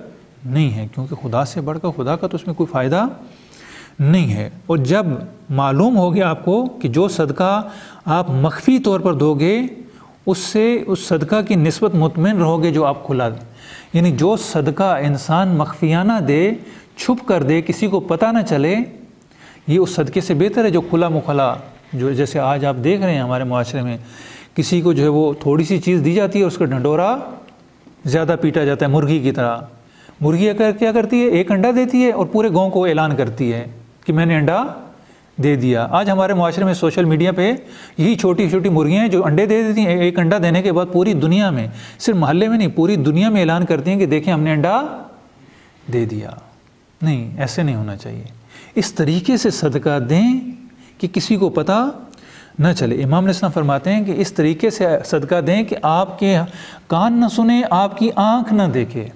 नहीं है, क्योंकि खुदा से बढ़कर खुदा का तो उसमें कोई फ़ायदा नहीं है। और जब मालूम हो गया आपको कि जो सदका आप मख्फी तौर पर दोगे उससे उस सदका की निस्बत मुतमिन रहोगे जो आप खुला दें। यानी जो सदका इंसान मख्फियाना दे, छुप कर दे, किसी को पता ना चले, ये उस सदक़े से बेहतर है जो खुला मुखला, जो जैसे आज आप देख रहे हैं हमारे माशरे में किसी को जो है वो थोड़ी सी चीज़ दी जाती है, उसका ढंडोरा ज़्यादा पीटा जाता है। मुर्गी की तरह मुर्गी अगर क्या करती है, एक अंडा देती है और पूरे गांव को ऐलान करती है कि मैंने अंडा दे दिया। आज हमारे माशरे में सोशल मीडिया पे यही छोटी छोटी मुर्गियां हैं जो अंडे दे देती हैं। एक अंडा देने के बाद पूरी दुनिया में, सिर्फ मोहल्ले में नहीं, पूरी दुनिया में ऐलान करती हैं कि देखें हमने अंडा दे दिया। नहीं, ऐसे नहीं होना चाहिए। इस तरीके से सदका दें कि किसी को पता न चले। इमाम अलैहिस्सलाम फरमाते हैं कि इस तरीके से सदका दें कि आपके कान न सुने, आपकी आँख न देखे,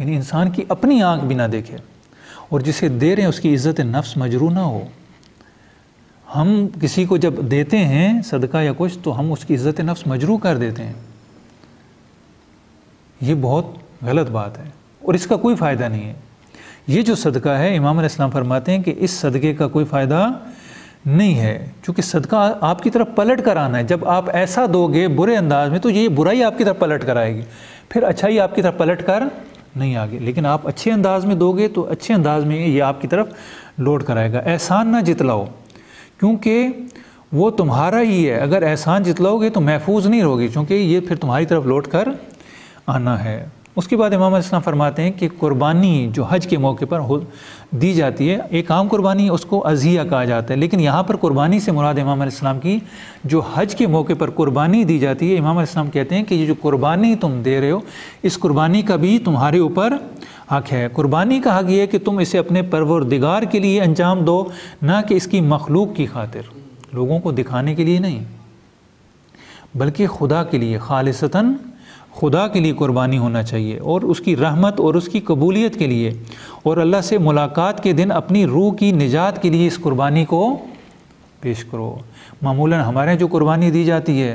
यानी इंसान की अपनी आँख भी ना देखे, और जिसे दे रहे हैं उसकी इज़्ज़त नफ्स मजरूह ना हो। हम किसी को जब देते हैं सदका या कुछ तो हम उसकी इज़्ज़त नफ्स मजरूह कर देते हैं। ये बहुत गलत बात है और इसका कोई फ़ायदा नहीं है। ये जो सदका है, इमाम अलैहिस्सलाम फरमाते हैं कि इस सदक़े का कोई फ़ायदा नहीं है, क्योंकि सदका आपकी तरफ पलट कर आना है। जब आप ऐसा दोगे बुरे अंदाज में तो ये बुराई आपकी तरफ पलट कर आएगी, फिर अच्छाई आपकी तरफ पलट कर नहीं आगे। लेकिन आप अच्छे अंदाज में दोगे तो अच्छे अंदाज में ये आपकी तरफ लौट कर आएगा। एहसान ना जितलाओ, क्योंकि वो तुम्हारा ही है। अगर एहसान जितलाओगे तो महफूज नहीं रहोगे, क्योंकि ये फिर तुम्हारी तरफ लौट कर आना है। उसके बाद इमाम अलैहिस्सलाम फरमाते हैं कि कुर्बानी जो हज के मौके पर दी जाती है, एक आम कुर्बानी उसको अज़िया कहा जाता है, लेकिन यहाँ पर कुर्बानी से मुराद इमाम अलैहिस्सलाम की जो हज के मौके पर कुर्बानी दी जाती है। इमाम अलैहिस्सलाम कहते हैं कि ये जो कुर्बानी तुम दे रहे हो, इस कुर्बानी का भी तुम्हारे ऊपर हक़ है। कुर्बानी का हक़ ये है कि तुम इसे अपने परवरदिगार के लिए अंजाम दो, ना कि इसकी मखलूक की खातिर, लोगों को दिखाने के लिए नहीं, बल्कि खुदा के लिए, खालिसतन खुदा के लिए कुर्बानी होना चाहिए, और उसकी रहमत और उसकी कबूलियत के लिए, और अल्लाह से मुलाकात के दिन अपनी रूह की निजात के लिए इस कुर्बानी को पेश करो। मामूलन हमारे जो कुर्बानी दी जाती है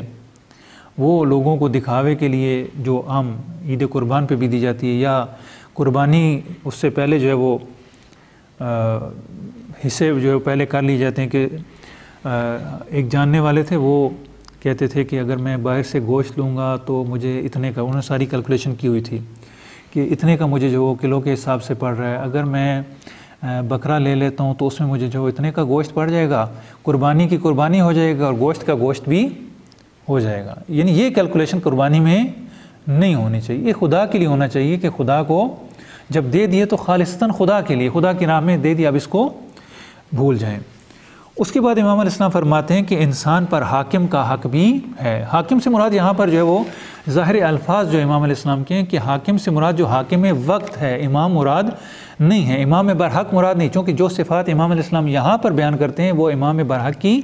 वो लोगों को दिखावे के लिए, जो आम ईद कुर्बान पे भी दी जाती है, या कुर्बानी उससे पहले जो है वो हिस्से जो है पहले कर लिए जाते हैं। कि एक जानने वाले थे, वो कहते थे कि अगर मैं बाहर से गोश्त लूँगा तो मुझे इतने का, उन्होंने सारी कैलकुलेशन की हुई थी कि इतने का मुझे जो किलो के हिसाब से पड़ रहा है, अगर मैं बकरा ले लेता हूँ तो उसमें मुझे जो इतने का गोश्त पड़ जाएगा, कुर्बानी की कुर्बानी हो जाएगा और गोश्त का गोश्त भी हो जाएगा। यानी ये कैलकुलेशन कुर्बानी में नहीं होनी चाहिए, ये खुदा के लिए होना चाहिए कि खुदा को जब दे दिए तो खालिसतन खुदा के लिए, खुदा के नाम में दे दिया, अब इसको भूल जाएँ। उसके बाद इमाम अलैहिस्सलाम फरमाते हैं कि इंसान पर हाकिम का हक़ भी है। हाकिम से मुराद यहाँ पर जो है वो ज़ाहिर अल्फाज जो इमाम अलैहिस्सलाम के हैं कि हाकिम से मुराद जो हाकिम वक्त है, इमाम मुराद नहीं है, इमाम बरहक़ मुराद नहीं, चूँकि जो सिफ़ात इमाम अलैहिस्सलाम यहाँ पर बयान करते हैं वो इमाम बरहक़ की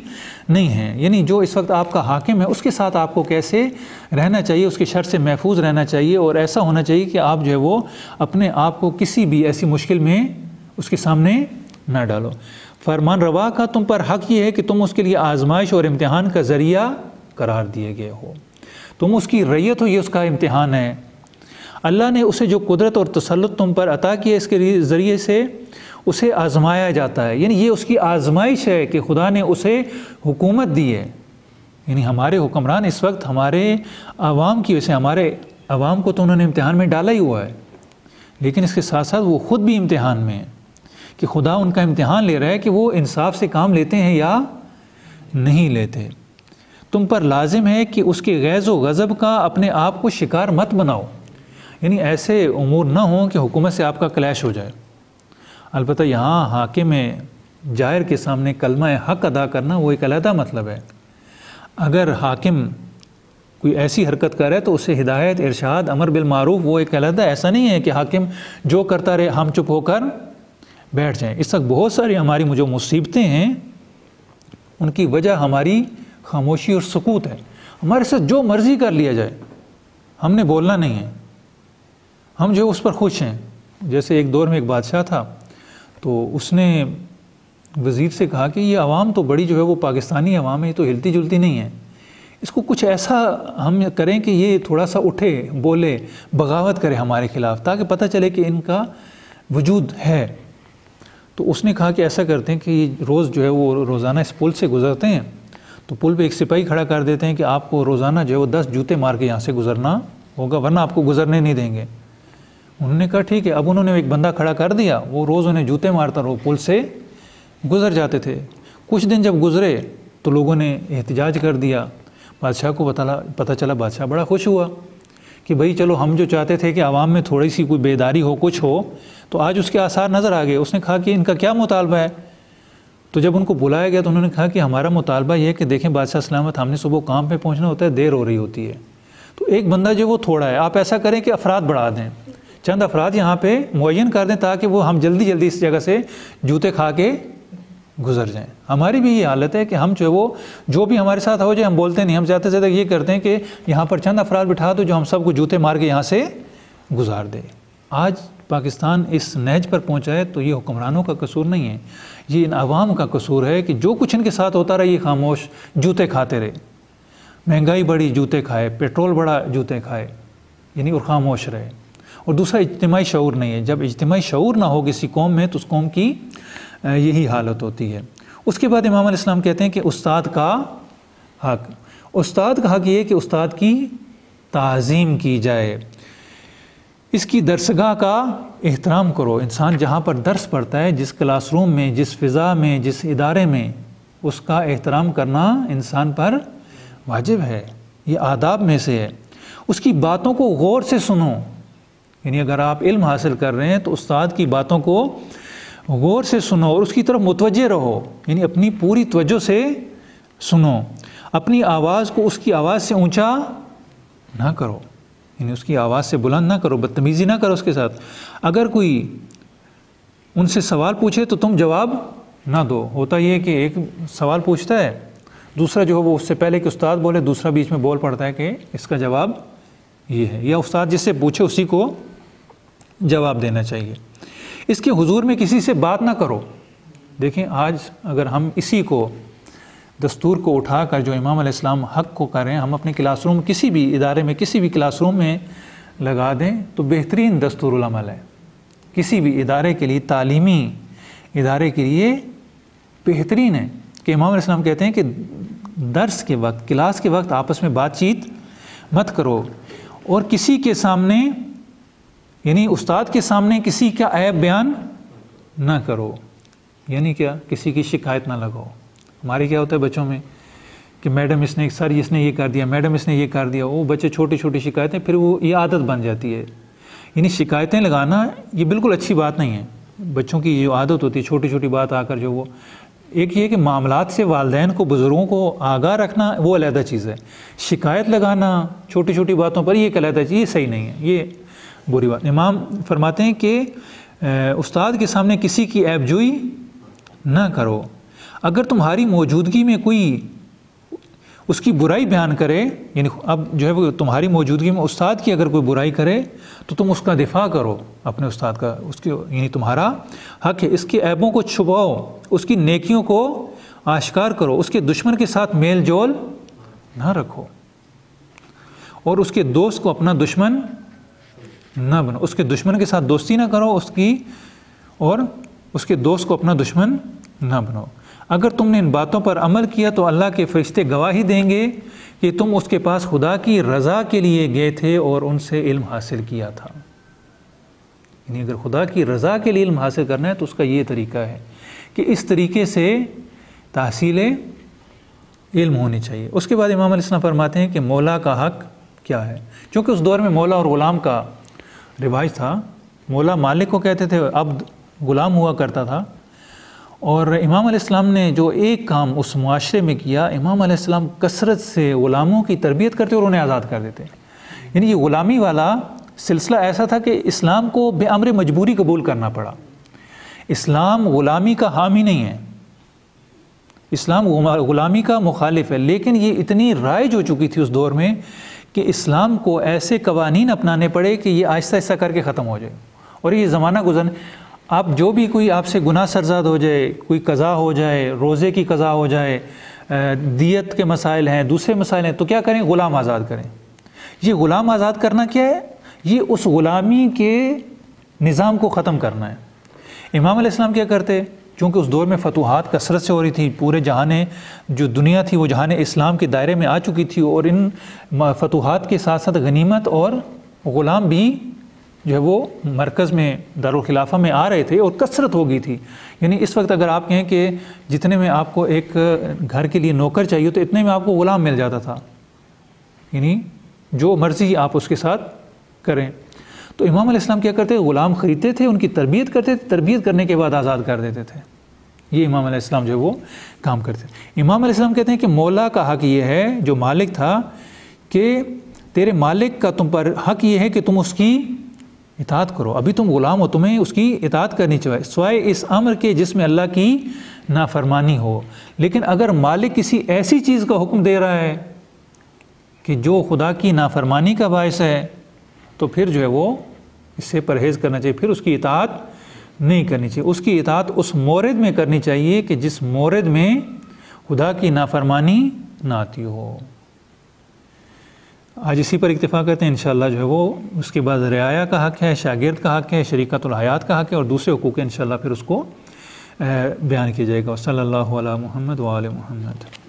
नहीं है। यानी जो इस वक्त आपका हाकिम है उसके साथ आपको कैसे रहना चाहिए, उसके शर से महफूज रहना चाहिए, और ऐसा होना चाहिए कि आप जो है वो अपने आप को किसी भी ऐसी मुश्किल में उसके सामने ना डालो। फरमान रवा का तुम पर हक़ ये है कि तुम उसके लिए आजमाइश और इम्तिहान का ज़रिया करार दिए गए हो, तुम उसकी रैयत हो, ये उसका इम्तिहान है। अल्लाह ने उसे जो कुदरत और तसल्लुत तुम पर अता किया, इसके ज़रिए से उसे आजमाया जाता है। यानी ये उसकी आजमाइश है कि खुदा ने उसे हुकूमत दी है। यानी हमारे हुक्मरान इस वक्त हमारे आवाम की वजह से, हमारे आवाम को तो उन्होंने इम्तिहान में डाला ही हुआ है, लेकिन इसके साथ साथ वो ख़ुद भी इम्तिहान में है कि खुदा उनका इम्तिहान ले रहा है कि वो इंसाफ से काम लेते हैं या नहीं लेते। तुम पर लाजिम है कि उसके गैज़ व गज़ब का अपने आप को शिकार मत बनाओ, यानी ऐसे उमूर ना हों कि हुकूमत से आपका क्लैश हो जाए। अलबत्ता यहाँ हाकिम जायर के सामने कलमा हक़ अदा करना वो एक अलहदा मतलब है। अगर हाकिम कोई ऐसी हरकत करे तो उसे हिदायत, इरशाद, अमर बिलमारूफ, वो एक अलहदा। ऐसा नहीं है कि हाकिम जो करता रहे हम चुप होकर बैठ जाएं। इस वक्त बहुत सारी हमारी जो मुसीबतें हैं उनकी वजह हमारी खामोशी और सुकूत है। हमारे साथ जो मर्ज़ी कर लिया जाए, हमने बोलना नहीं है, हम जो उस पर खुश हैं। जैसे एक दौर में एक बादशाह था, तो उसने वज़ीर से कहा कि ये आवाम तो बड़ी जो है वो पाकिस्तानी आवाम है, ये तो हिलती जुलती नहीं है, इसको कुछ ऐसा हम करें कि ये थोड़ा सा उठे, बोले, बगावत करे हमारे ख़िलाफ़, ताकि पता चले कि इनका वजूद है। तो उसने कहा कि ऐसा करते हैं कि रोज़ जो है वो रोज़ाना इस पुल से गुज़रते हैं, तो पुल पे एक सिपाही खड़ा कर देते हैं कि आपको रोज़ाना जो है वो 10 जूते मार के यहाँ से गुज़रना होगा, वरना आपको गुज़रने नहीं देंगे। उन्होंने कहा ठीक है। अब उन्होंने एक बंदा खड़ा कर दिया, वो रोज़ उन्हें जूते मारता रहो, पुल से गुज़र जाते थे। कुछ दिन जब गुज़रे तो लोगों ने एहतजाज कर दिया, बादशाह को पता चला, बादशाह बड़ा खुश हुआ कि भाई चलो, हम जो चाहते थे कि आवाम में थोड़ी सी कोई बेदारी हो, कुछ हो, तो आज उसके आसार नज़र आ गए। उसने कहा कि इनका क्या मुतालबा है। तो जब उनको बुलाया गया तो उन्होंने कहा कि हमारा मुतालबा यह है कि देखें बादशाह सलामत, हमने सुबह काम पे पहुंचना होता है, देर हो रही होती है, तो एक बंदा जो वो थोड़ा है, आप ऐसा करें कि अफराद बढ़ा दें, चंद अफराद यहाँ पर मुअय्यन कर दें, ताकि वो हम जल्दी जल्दी इस जगह से जूते खा के गुजर जाएँ। हमारी भी ये हालत है कि हम जो है वो जो भी हमारे साथ हो जाए हम बोलते नहीं, हम ज़्यादा से ज़्यादा ये करते हैं कि यहाँ पर चंद अफराद बिठा दो जो हम सबको जूते मार के यहाँ से गुजार दे। आज पाकिस्तान इस नहज पर पहुँचा है तो ये हुक्मरानों का कसूर नहीं है, ये इन आवाम का कसूर है कि जो कुछ इनके साथ होता रहा, ये खामोश जूते खाते रहे। महंगाई बढ़ी, जूते खाए, पेट्रोल बढ़ा, जूते खाए, यानी और खामोश रहे। और दूसरा, इज्तिमाई शऊर नहीं है। जब इज्तिमाई शऊर ना हो किसी कौम में तो उस कौम की यही हालत होती है। उसके बाद इमाम अलैहिस्सलाम कहते हैं कि उस्ताद का हक़, उस्ताद का हक़ ये कि उस्ताद की ताज़ीम की जाए, इसकी दरसगाह का एहतराम करो। इंसान जहाँ पर दर्स पढ़ता है, जिस क्लासरूम में, जिस फ़िज़ा में, जिस इदारे में, उसका एहतराम करना इंसान पर वाजिब है, ये आदाब में से है। उसकी बातों को गौर से सुनो, यानी अगर आप इल्म हासिल कर रहे हैं तो उस्ताद की बातों को गौर से सुनो और उसकी तरफ मुतवज्जे रहो, यानी अपनी पूरी तवज्जो से सुनो। अपनी आवाज़ को उसकी आवाज़ से ऊंचा ना करो, यानी उसकी आवाज़ से बुलंद ना करो, बदतमीज़ी ना करो उसके साथ। अगर कोई उनसे सवाल पूछे तो तुम जवाब ना दो। होता यह है कि एक सवाल पूछता है, दूसरा जो है वो उससे पहले कि उस्ताद बोले दूसरा बीच में बोल पड़ता है कि इसका जवाब ये है, या उस्ताद जिससे पूछे उसी को जवाब देना चाहिए। इसके हुजूर में किसी से बात ना करो। देखें आज अगर हम इसी को दस्तूर को उठा कर जो इमाम अलैहिस्सलाम हक़ को करें हम अपने क्लासरूम किसी भी इदारे में किसी भी क्लासरूम में लगा दें तो बेहतरीन दस्तूर उल अमल है। किसी भी इदारे के लिए, तालीमी इदारे के लिए बेहतरीन है कि इमाम अलैहिस्सलाम कहते हैं कि दर्स के वक्त, क्लास के वक्त आपस में बातचीत मत करो और किसी के सामने यानी उस्ताद के सामने किसी का ऐब बयान ना करो। यानी क्या, किसी की शिकायत ना लगाओ। हमारे क्या होता है बच्चों में कि मैडम इसने, सर इसने ये कर दिया, मैडम इसने ये कर दिया, वो बच्चे छोटी छोटी शिकायतें, फिर वो ये आदत बन जाती है। यानी शिकायतें लगाना ये बिल्कुल अच्छी बात नहीं है। बच्चों की जो आदत होती है छोटी छोटी बात आकर जो वो, एक ये कि मामलात से वालदैन को, बुज़ुर्गों को आगाह रखना वो अलहदा चीज़ है, शिकायत लगाना छोटी छोटी बातों पर ये अलहदा चीज़, ये सही नहीं है, ये बुरी बात। इमाम फरमाते हैं कि उस्ताद के सामने किसी की ऐबजोई ना करो। अगर तुम्हारी मौजूदगी में कोई उसकी बुराई बयान करे, यानी अब जो है वो तुम्हारी मौजूदगी में उस्ताद की अगर कोई बुराई करे तो तुम उसका दिफा करो अपने उस्ताद का, उसके यानी तुम्हारा हक़ है। इसके ऐबों को छुपाओ, उसकी नेकियों को आश्कार करो, उसके दुश्मन के साथ मेल जोल ना रखो और उसके दोस्त को अपना दुश्मन ना बनो। उसके दुश्मन के साथ दोस्ती ना करो उसकी, और उसके दोस्त को अपना दुश्मन ना बनो। अगर तुमने इन बातों पर अमल किया तो अल्लाह के फरिश्ते गवाही देंगे कि तुम उसके पास खुदा की रज़ा के लिए गए थे और उनसे इल्म हासिल किया था। यानी अगर खुदा की रज़ा के लिए इल्म हासिल करना है तो उसका ये तरीका है कि इस तरीके से तहसील इल्म होनी चाहिए। उसके बाद इमाम अलैहिस्सलाम फरमाते हैं कि मौला का हक़ क्या है। क्योंकि उस दौर में मौला और ग़ुलाम का रिवाज था। मौला मालिक को कहते थे, अब्द ग़ुलाम हुआ करता था। और इमाम अलैहिस्सलाम ने जो एक काम उस मुआशरे में किया, इमाम अलैहिस्सलाम कसरत से ग़ुलामों की तरबियत करते और उन्हें आज़ाद कर देते। यानी ये ग़ुलामी वाला सिलसिला ऐसा था कि इस्लाम को बेअमर मजबूरी कबूल करना पड़ा। इस्लाम ग़ुलामी का हामी नहीं है, इस्लाम ग़ुलामी का मुखालिफ है, लेकिन ये इतनी राइज हो चुकी थी उस दौर में कि इस्लाम को ऐसे कवानीन अपनाने पड़े कि ये आहिस्ता आहिस्ता करके ख़त्म हो जाए। और ये ज़माना गुजरने, आप जो भी कोई आपसे गुनाह सरज़ाद हो जाए, कोई कज़ा हो जाए, रोज़े की कज़ा हो जाए, दियत के मसाइल हैं, दूसरे मसाइल हैं, तो क्या करें, ग़ुलाम आज़ाद करें। ये ग़ुलाम आज़ाद करना क्या है, ये उस ग़ुलामी के निज़ाम को ख़त्म करना है। इमाम अलैहिस्सलाम क्या करते, चूँकि उस दौर में फतूहात कसरत से हो रही थी, पूरे जहान जो दुनिया थी वो जहान इस्लाम के दायरे में आ चुकी थी, और इन फतूहात के साथ साथ गनीमत और ग़ुलाम भी जो है वो मरकज़ में दारुल खिलाफा में आ रहे थे और कसरत हो गई थी। यानी इस वक्त अगर आप कहें कि जितने में आपको एक घर के लिए नौकर चाहिए तो इतने में आपको ग़ुलाम मिल जाता था, यानी जो मर्ज़ी आप उसके साथ करें। तो इमाम अलैहिस्सलाम क्या करते, ग़ुलाम ख़रीदते थे, उनकी तरबियत करते थे, तरबियत करने के बाद आज़ाद कर देते थे। ये इमाम अलैहिस्सलाम जो है वो काम करते थे। इमाम अलैहिस्सलाम कहते हैं कि मौला का हक़ ये है, जो मालिक था, कि तेरे मालिक का तुम पर हक़ ये है कि तुम उसकी इताअत करो। अभी तुम ग़ुलाम हो, तुम्हें उसकी इताअत करनी चाहिए, स्वाय इस अम्र के जिसमें अल्लाह की नाफरमानी हो। लेकिन अगर मालिक किसी ऐसी चीज़ का हुक्म दे रहा है कि जो खुदा की नाफरमानी का बायस है तो फिर जो है वो इससे परहेज़ करना चाहिए, फिर उसकी इताअत नहीं करनी चाहिए। उसकी इताअत उस मोरद में करनी चाहिए कि जिस मोरद में खुदा की नाफरमानी ना आती हो। आज इसी पर इत्तिफाक करते हैं इंशाअल्लाह। जो है वो उसके बाद रियाया का हक़ है, शागिर्द का हक़ है, शरीकतुल हयात का हक़ है और दूसरे हुकूक़ इंशाअल्लाह फिर उसको बयान किया जाएगा। सल्लल्लाहु अलैहि मुहम्मद व आले मुहम्मद।